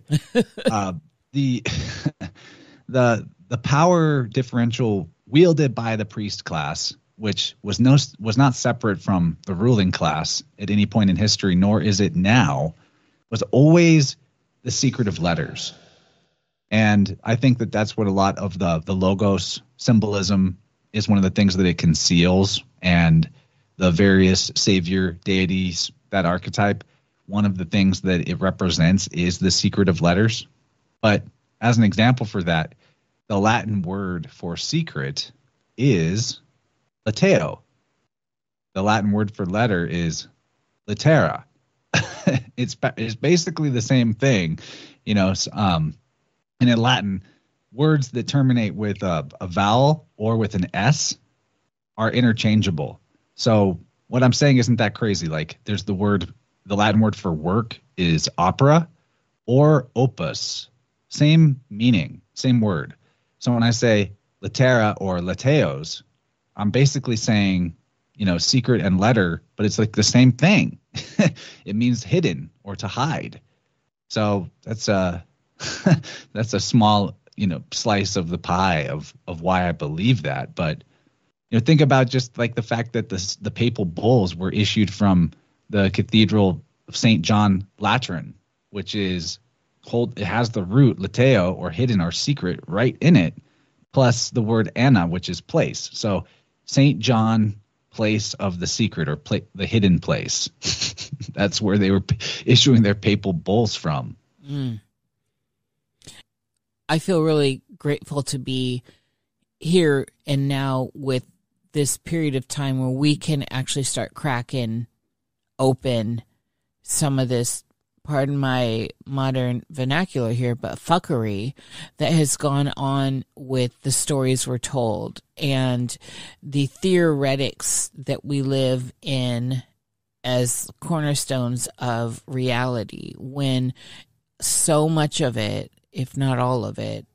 the power differential wielded by the priest class, which was not separate from the ruling class at any point in history, nor is it now, was always the secret of letters. And I think that that's what a lot of the logos symbolism is, one of the things that it conceals, and the various savior deities, that archetype, one of the things that it represents is the secret of letters. But as an example for that, the Latin word for secret is... Lateo. The Latin word for letter is litera. It's basically the same thing, you know. And in Latin, words that terminate with a vowel or with an S are interchangeable. So what I'm saying isn't that crazy. Like, there's the Latin word for work is opera or opus. Same meaning, same word. So when I say litera or lateos, I'm basically saying, you know, secret and letter, but it's like the same thing. It means hidden or to hide. So that's that's a small, slice of the pie of why I believe that. But, think about just like the fact that the papal bulls were issued from the Cathedral of St. John Lateran, which it has the root lateo, or hidden or secret, right in it, plus the word anna, which is place. So St. John, place of the secret, or the hidden place. That's where they were issuing their papal bulls from. Mm. I feel really grateful to be here and now with this period of time where we can actually start cracking open some of this, pardon my modern vernacular here, but fuckery that has gone on with the stories we're told and the theoretics that we live in as cornerstones of reality, when so much of it, if not all of it,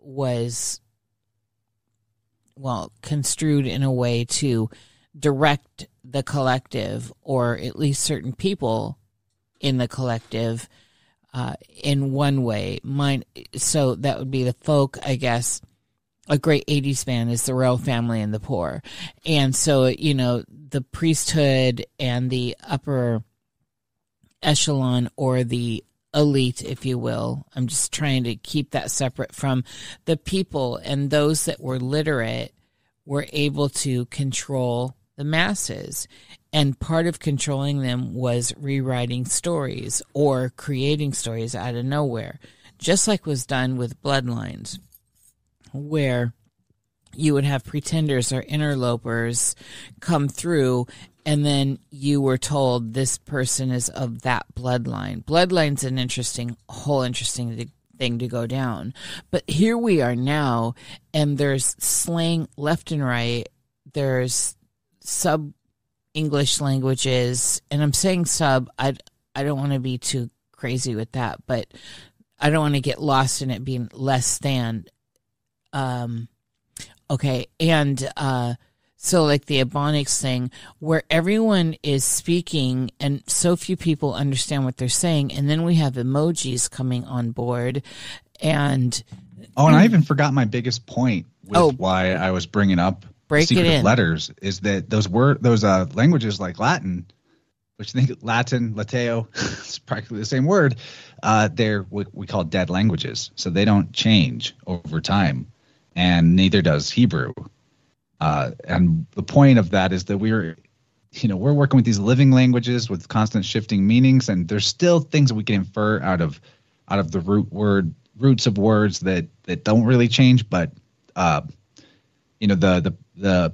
was, construed in a way to direct the collective, or at least certain people in the collective, in one way. So that would be the folk, I guess. A great 80s band is the royal family and the poor. And so, the priesthood and the upper echelon, or the elite, if you will. I'm just trying to keep that separate from the people, and those that were literate were able to control the masses. And part of controlling them was rewriting stories or creating stories out of nowhere, just like was done with bloodlines, where you would have pretenders or interlopers come through, and then you were told this person is of that bloodline. Bloodline's an interesting thing to go down. But here we are now, and there's slang left and right. There's English languages, and I'm saying sub, I don't want to be too crazy with that, but I don't want to get lost in it being less than. Okay, and so like the ebonics thing, where everyone is speaking and so few people understand what they're saying, and then we have emojis coming on board, and... Oh, and I even forgot my biggest point with why I was bringing up secret letters, is that those languages like Latin, which I think Latin, Lateo, it's practically the same word, they're what we call dead languages. So they don't change over time, and neither does Hebrew. And the point of that is that we're working with these living languages with constant shifting meanings, and there's still things that we can infer out of the roots of words that don't really change, but the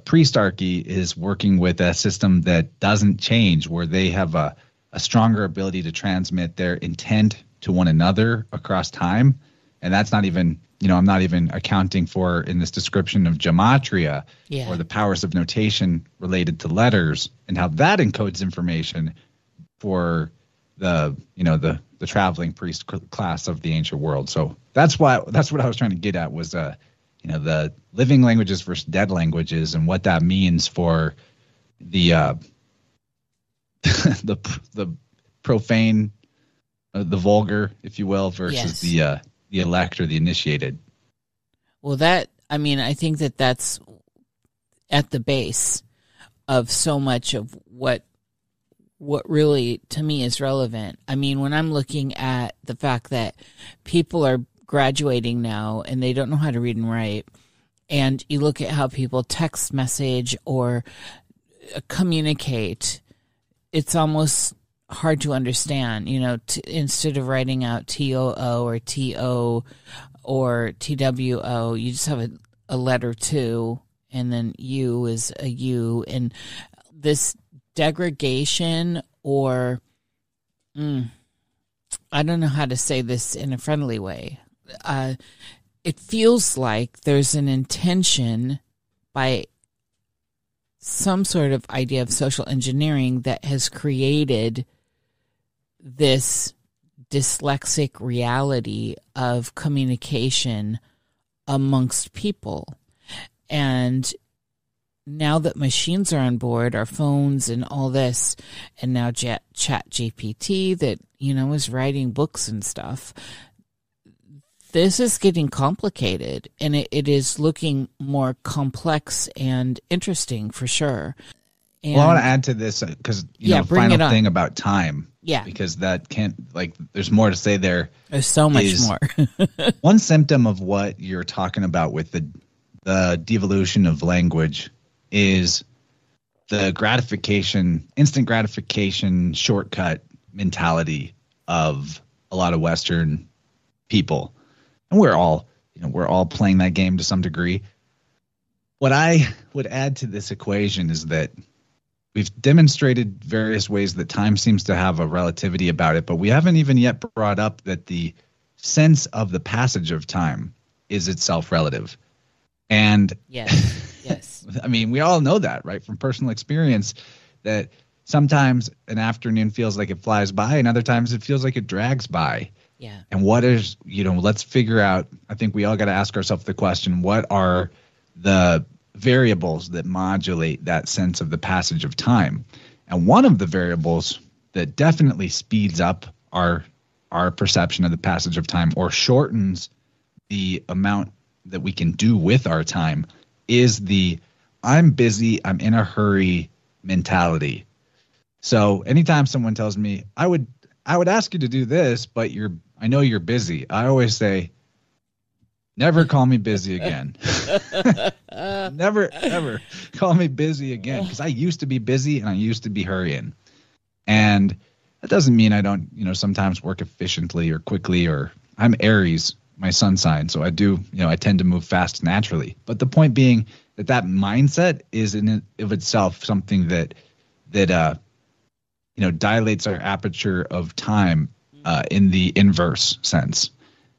priestarchy is working with a system that doesn't change, where they have a stronger ability to transmit their intent to one another across time. And that's not even, I'm not even accounting for in this description of gematria, or the powers of notation related to letters, and how that encodes information for the traveling priest class of the ancient world. So that's what I was trying to get at, was the living languages versus dead languages, and what that means for the the profane, the vulgar, if you will, versus the elect, or the initiated. Well, I think that's at the base of so much of what really to me is relevant. I mean, when I'm looking at the fact that people are graduating now and they don't know how to read and write, and you look at how people text message or communicate, it's almost hard to understand, instead of writing out TOO or TO or TWO, you just have a letter two, and then U is a U, and this degradation, or I don't know how to say this in a friendly way. It feels like there's an intention by some sort of idea of social engineering that has created this dyslexic reality of communication amongst people. And now that machines are on board, our phones and all this, and now Chat GPT that is writing books and stuff, This is getting complicated, and it is looking more complex and interesting for sure. And, well, I want to add to this because final thing about time. Yeah, because that can't there's more to say there. There's so much more. One symptom of what you're talking about with the devolution of language is the instant gratification, shortcut mentality of a lot of Western people. And we're all playing that game to some degree. What I would add to this equation is that we've demonstrated various ways that time seems to have a relativity about it, but we haven't even yet brought up that the sense of the passage of time is itself relative. And yes. I mean, we all know that, right? From personal experience, that sometimes an afternoon feels like it flies by and other times it feels like it drags by. Yeah. And what is, let's figure out, I think we all got to ask ourselves the question, what are the variables that modulate that sense of the passage of time? And one of the variables that definitely speeds up our perception of the passage of time or shortens the amount that we can do with our time is the I'm busy, I'm in a hurry mentality. So anytime someone tells me, I would ask you to do this, but I know you're busy. I always say, never call me busy again. Never, ever call me busy again. Because I used to be busy and I used to be hurrying. And that doesn't mean I don't, sometimes work efficiently or quickly, or I'm Aries, my sun sign. So I do, I tend to move fast naturally. But the point being that mindset is in of itself something that dilates our aperture of time in the inverse sense.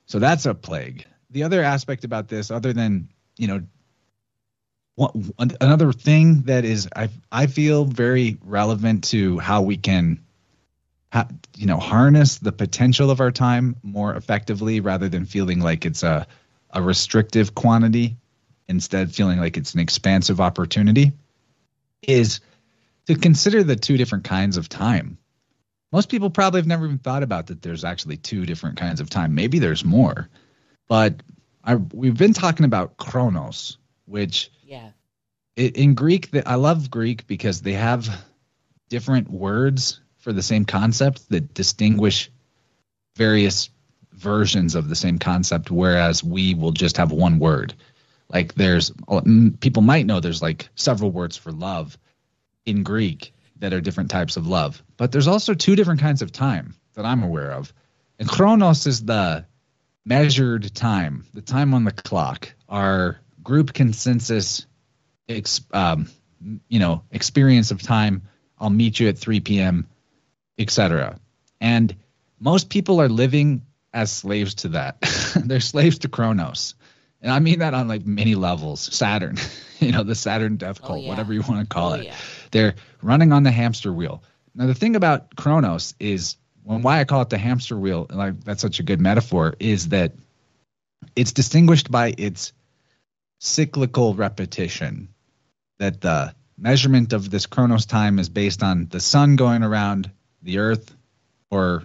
So that's a plague. The other aspect about this, other than, another thing that is, I feel very relevant to how we can, harness the potential of our time more effectively rather than feeling like it's a restrictive quantity, instead feeling like it's an expansive opportunity, is to consider the two different kinds of time. Most people probably have never even thought about that there's actually two different kinds of time. Maybe there's more. But we've been talking about chronos, which in Greek, I love Greek because they have different words for the same concept that distinguish various versions of the same concept, whereas we will just have one word. Like people might know there's several words for love in Greek that are different types of love, but there's also two different kinds of time that I'm aware of. And chronos is the measured time, the time on the clock, our group consensus, experience of time. I'll meet you at 3 p.m., etc. And most people are living as slaves to that. They're slaves to chronos. And I mean that on many levels. Saturn, the Saturn death cult, whatever you want to call it. Yeah. They're running on the hamster wheel. Now, the thing about chronos is, why I call it the hamster wheel, that's such a good metaphor, is that it's distinguished by its cyclical repetition, that the measurement of this chronos time is based on the sun going around the earth, or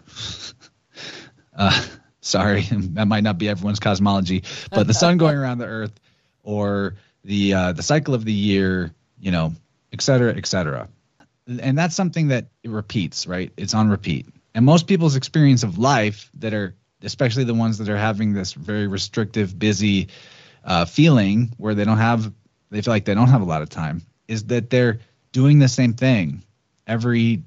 sorry, that might not be everyone's cosmology, but the sun going around the earth, or the cycle of the year, et cetera, et cetera. And that's something that it repeats, right? It's on repeat. And most people's experience of life that are, especially the ones that are having this very restrictive, busy feeling where they feel like they don't have a lot of time, is that they're doing the same thing every,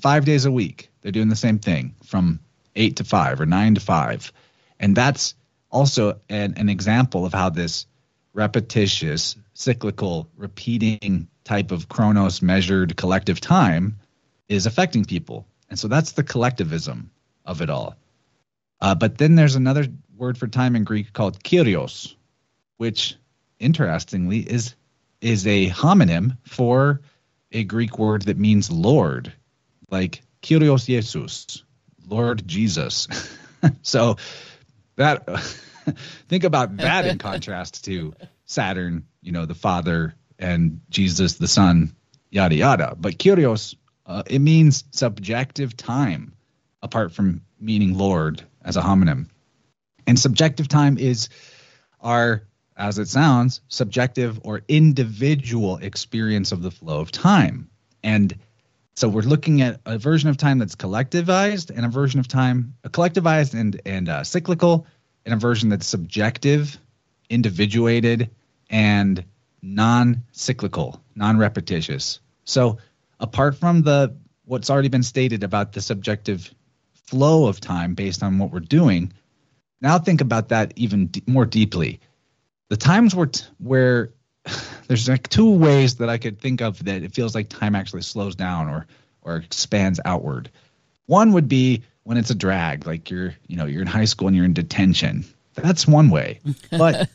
5 days a week. They're doing the same thing from 8 to 5 or 9 to 5. And that's also an example of how this repetitious, cyclical, repeating type of chronos measured collective time is affecting people. And so that's the collectivism of it all. But then there's another word for time in Greek called kyrios, which interestingly is a homonym for a Greek word that means Lord, like Kyrios Jesus, Lord Jesus. So that think about that in contrast to Saturn, the Father, and Jesus, the Son, yada, yada. But kyrios, it means subjective time, apart from meaning Lord as a homonym. And subjective time is our, as it sounds, subjective or individual experience of the flow of time. And so we're looking at a version of time that's collectivized and a version of time, collectivized and cyclical, and a version that's subjective, individuated, and non-cyclical, non-repetitious. So apart from the what's already been stated about the subjective flow of time based on what we're doing, now think about that even more deeply. The times where there's like two ways that I could think of that it feels like time actually slows down or expands outward. One would be when it's a drag, like you're in high school and you're in detention. That's one way. But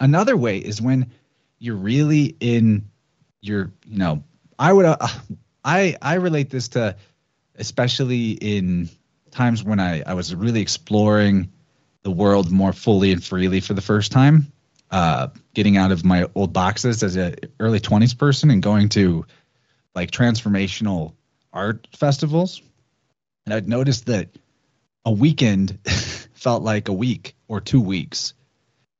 another way is when you're really in your, I relate this to, especially in times when I was really exploring the world more fully and freely for the first time, getting out of my old boxes as an early 20s person and going to like transformational art festivals. And I'd noticed that a weekend felt like a week or 2 weeks,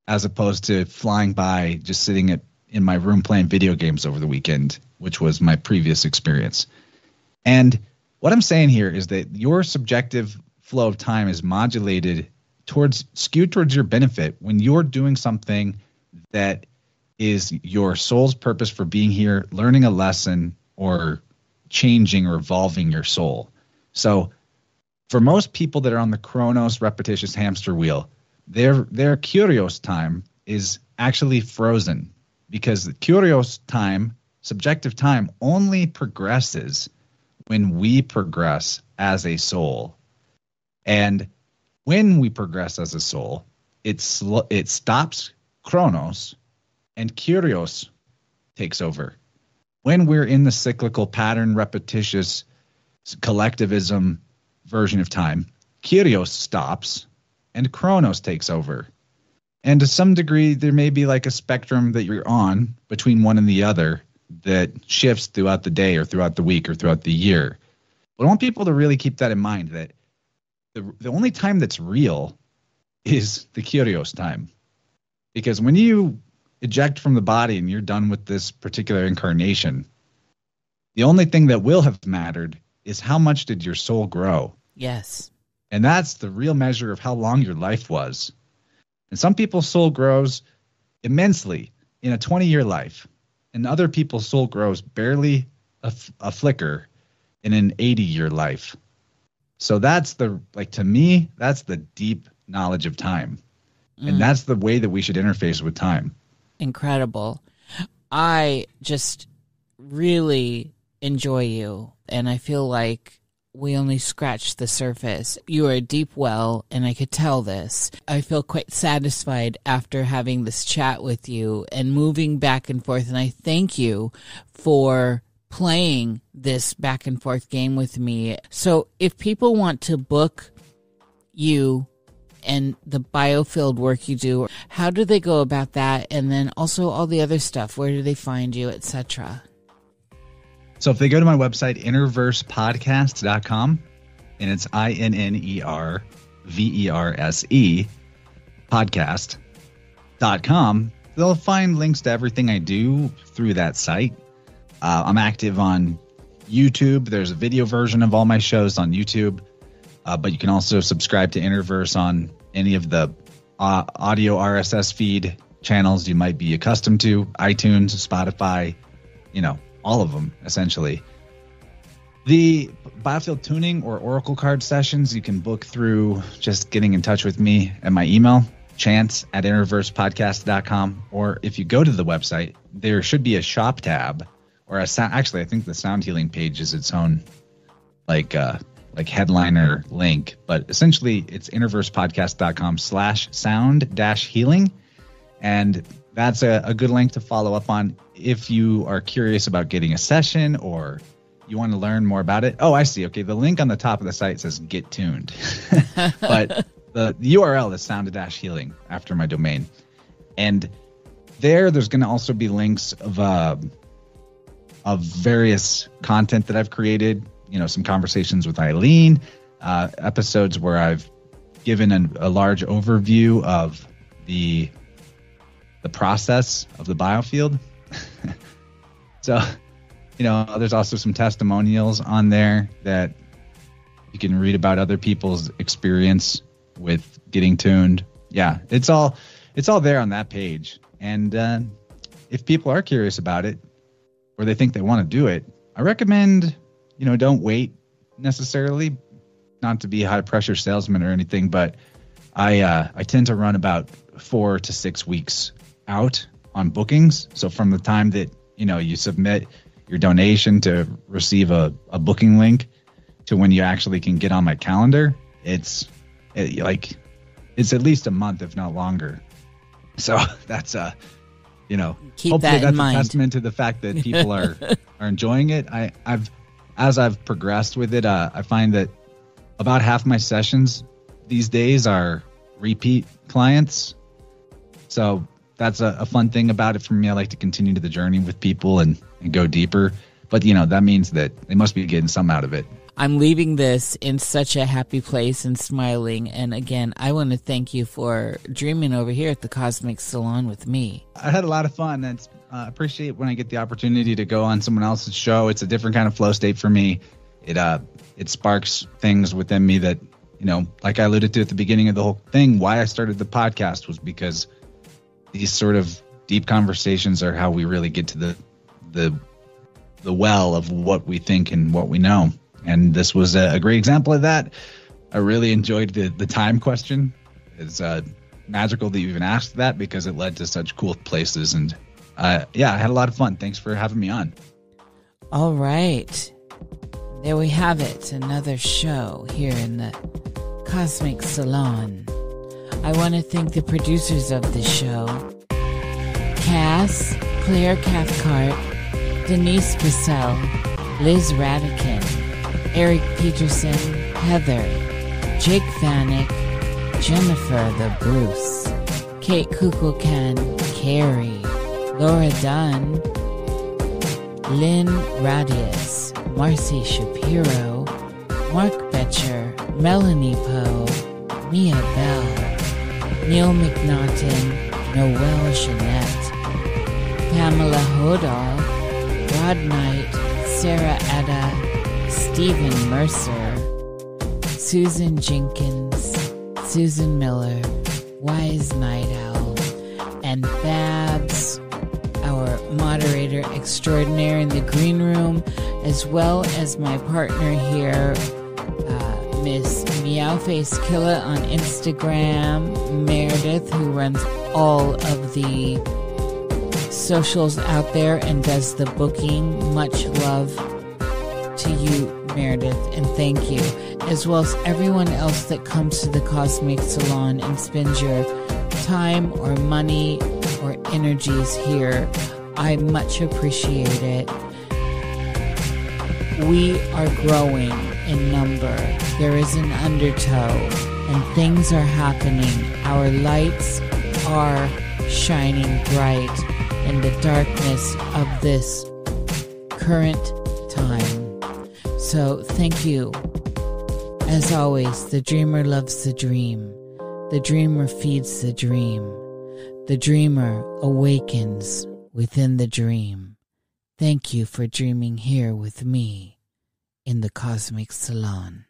as opposed to flying by just sitting in my room playing video games over the weekend, which was my previous experience. And what I'm saying here is that your subjective flow of time is modulated skewed towards your benefit when you're doing something that is your soul's purpose for being here, learning a lesson or changing or evolving your soul. So for most people that are on the chronos repetitious hamster wheel, their curios time is actually frozen, because the curios time, subjective time, only progresses when we progress as a soul. And when we progress as a soul, it stops chronos and curios takes over. When we're in the cyclical pattern, repetitious collectivism version of time, curios stops and chronos takes over. And to some degree, there may be like a spectrum that you're on between one and the other that shifts throughout the day or throughout the week or throughout the year. But I want people to really keep that in mind, that the only time that's real is the curios time. Because when you eject from the body and you're done with this particular incarnation, the only thing that will have mattered is how much did your soul grow? Yes. And that's the real measure of how long your life was. And some people's soul grows immensely in a 20-year life, and other people's soul grows barely a flicker in an 80-year life. So that's to me, that's the deep knowledge of time. And that's the way that we should interface with time. Incredible. I just really enjoy you, and I feel like we only scratched the surface. You are a deep well, and I could tell this. I feel quite satisfied after having this chat with you and moving back and forth, and I thank you for playing this back and forth game with me. So if people want to book you and the biofield work you do, how do they go about that? And then also all the other stuff, where do they find you, etc.? So if they go to my website, innerversepodcast.com, and it's INNERVERSE podcast.com, they'll find links to everything I do through that site. I'm active on YouTube. There's a video version of all my shows on YouTube, but you can also subscribe to Innerverse on any of the audio RSS feed channels you might be accustomed to, iTunes, Spotify, all of them, essentially. The biofield tuning or oracle card sessions, you can book through just getting in touch with me at my email, chance@innerversepodcast.com. Or if you go to the website, there should be a shop tab or a sound. Actually, I think the sound healing page is its own like headliner link. But essentially, it's innerversepodcast.com/sound-healing. And that's a good link to follow up on if you are curious about getting a session or you want to learn more about it. Oh, I see. Okay, the link on the top of the site says get tuned. But the URL is sound-healing after my domain. And there's going to also be links of various content that I've created. Some conversations with Eileen, episodes where I've given a large overview of the process of the biofield. So, you know, there's also some testimonials on there that you can read about other people's experience with getting tuned. Yeah, it's all there on that page. And if people are curious about it or they think they want to do it, I recommend, you know, don't wait necessarily, not to be a high pressure salesman or anything, but I tend to run about 4 to 6 weeks out on bookings. So from the time that, you know, you submit your donation to receive a booking link to when you actually can get on my calendar, it's at least a month, if not longer. So that's you know, hopefully that's a testament to the fact that people are enjoying it. As I've progressed with it, I find that about half my sessions these days are repeat clients. So that's a fun thing about it for me. I like to continue the journey with people and go deeper. But, you know, that means that they must be getting some out of it. I'm leaving this in such a happy place and smiling. And again, I want to thank you for dreaming over here at the Cosmic Salon with me. I had a lot of fun. And I appreciate when I get the opportunity to go on someone else's show. It's a different kind of flow state for me. It sparks things within me that, you know, like I alluded to at the beginning of the whole thing, why I started the podcast was because these sort of deep conversations are how we really get to the well of what we think and what we know. And this was a great example of that. I really enjoyed the time question. It's magical that you even asked that because it led to such cool places. And yeah, I had a lot of fun. Thanks for having me on. All right. There we have it. Another show here in the Cosmic Salon. I want to thank the producers of the show. Cass, Claire Cathcart, Denise Bissell, Liz Radikin, Eric Peterson, Heather, Jake Fannick, Jennifer the Bruce, Kate Kukulken, Carrie, Laura Dunn, Lynn Radius, Marcy Shapiro, Mark Betcher, Melanie Poe, Mia Bell, Neil McNaughton, Noelle Jeanette, Pamela Hodal, Rod Knight, Sarah Ada, Stephen Mercer, Susan Jenkins, Susan Miller, Wise Night Owl, and Babs, our moderator extraordinaire in the green room, as well as my partner here, Miss Meowface Killa on Instagram, Meredith, who runs all of the socials out there and does the booking. Much love to you, Meredith, and thank you, as well as everyone else that comes to the Cosmic Salon and spends your time or money or energies here. I much appreciate it. We are growing in number. There is an undertow, and things are happening. Our lights are shining bright in the darkness of this current time. So thank you. As always, the dreamer loves the dream. The dreamer feeds the dream. The dreamer awakens within the dream. Thank you for dreaming here with me in the Cosmic Salon.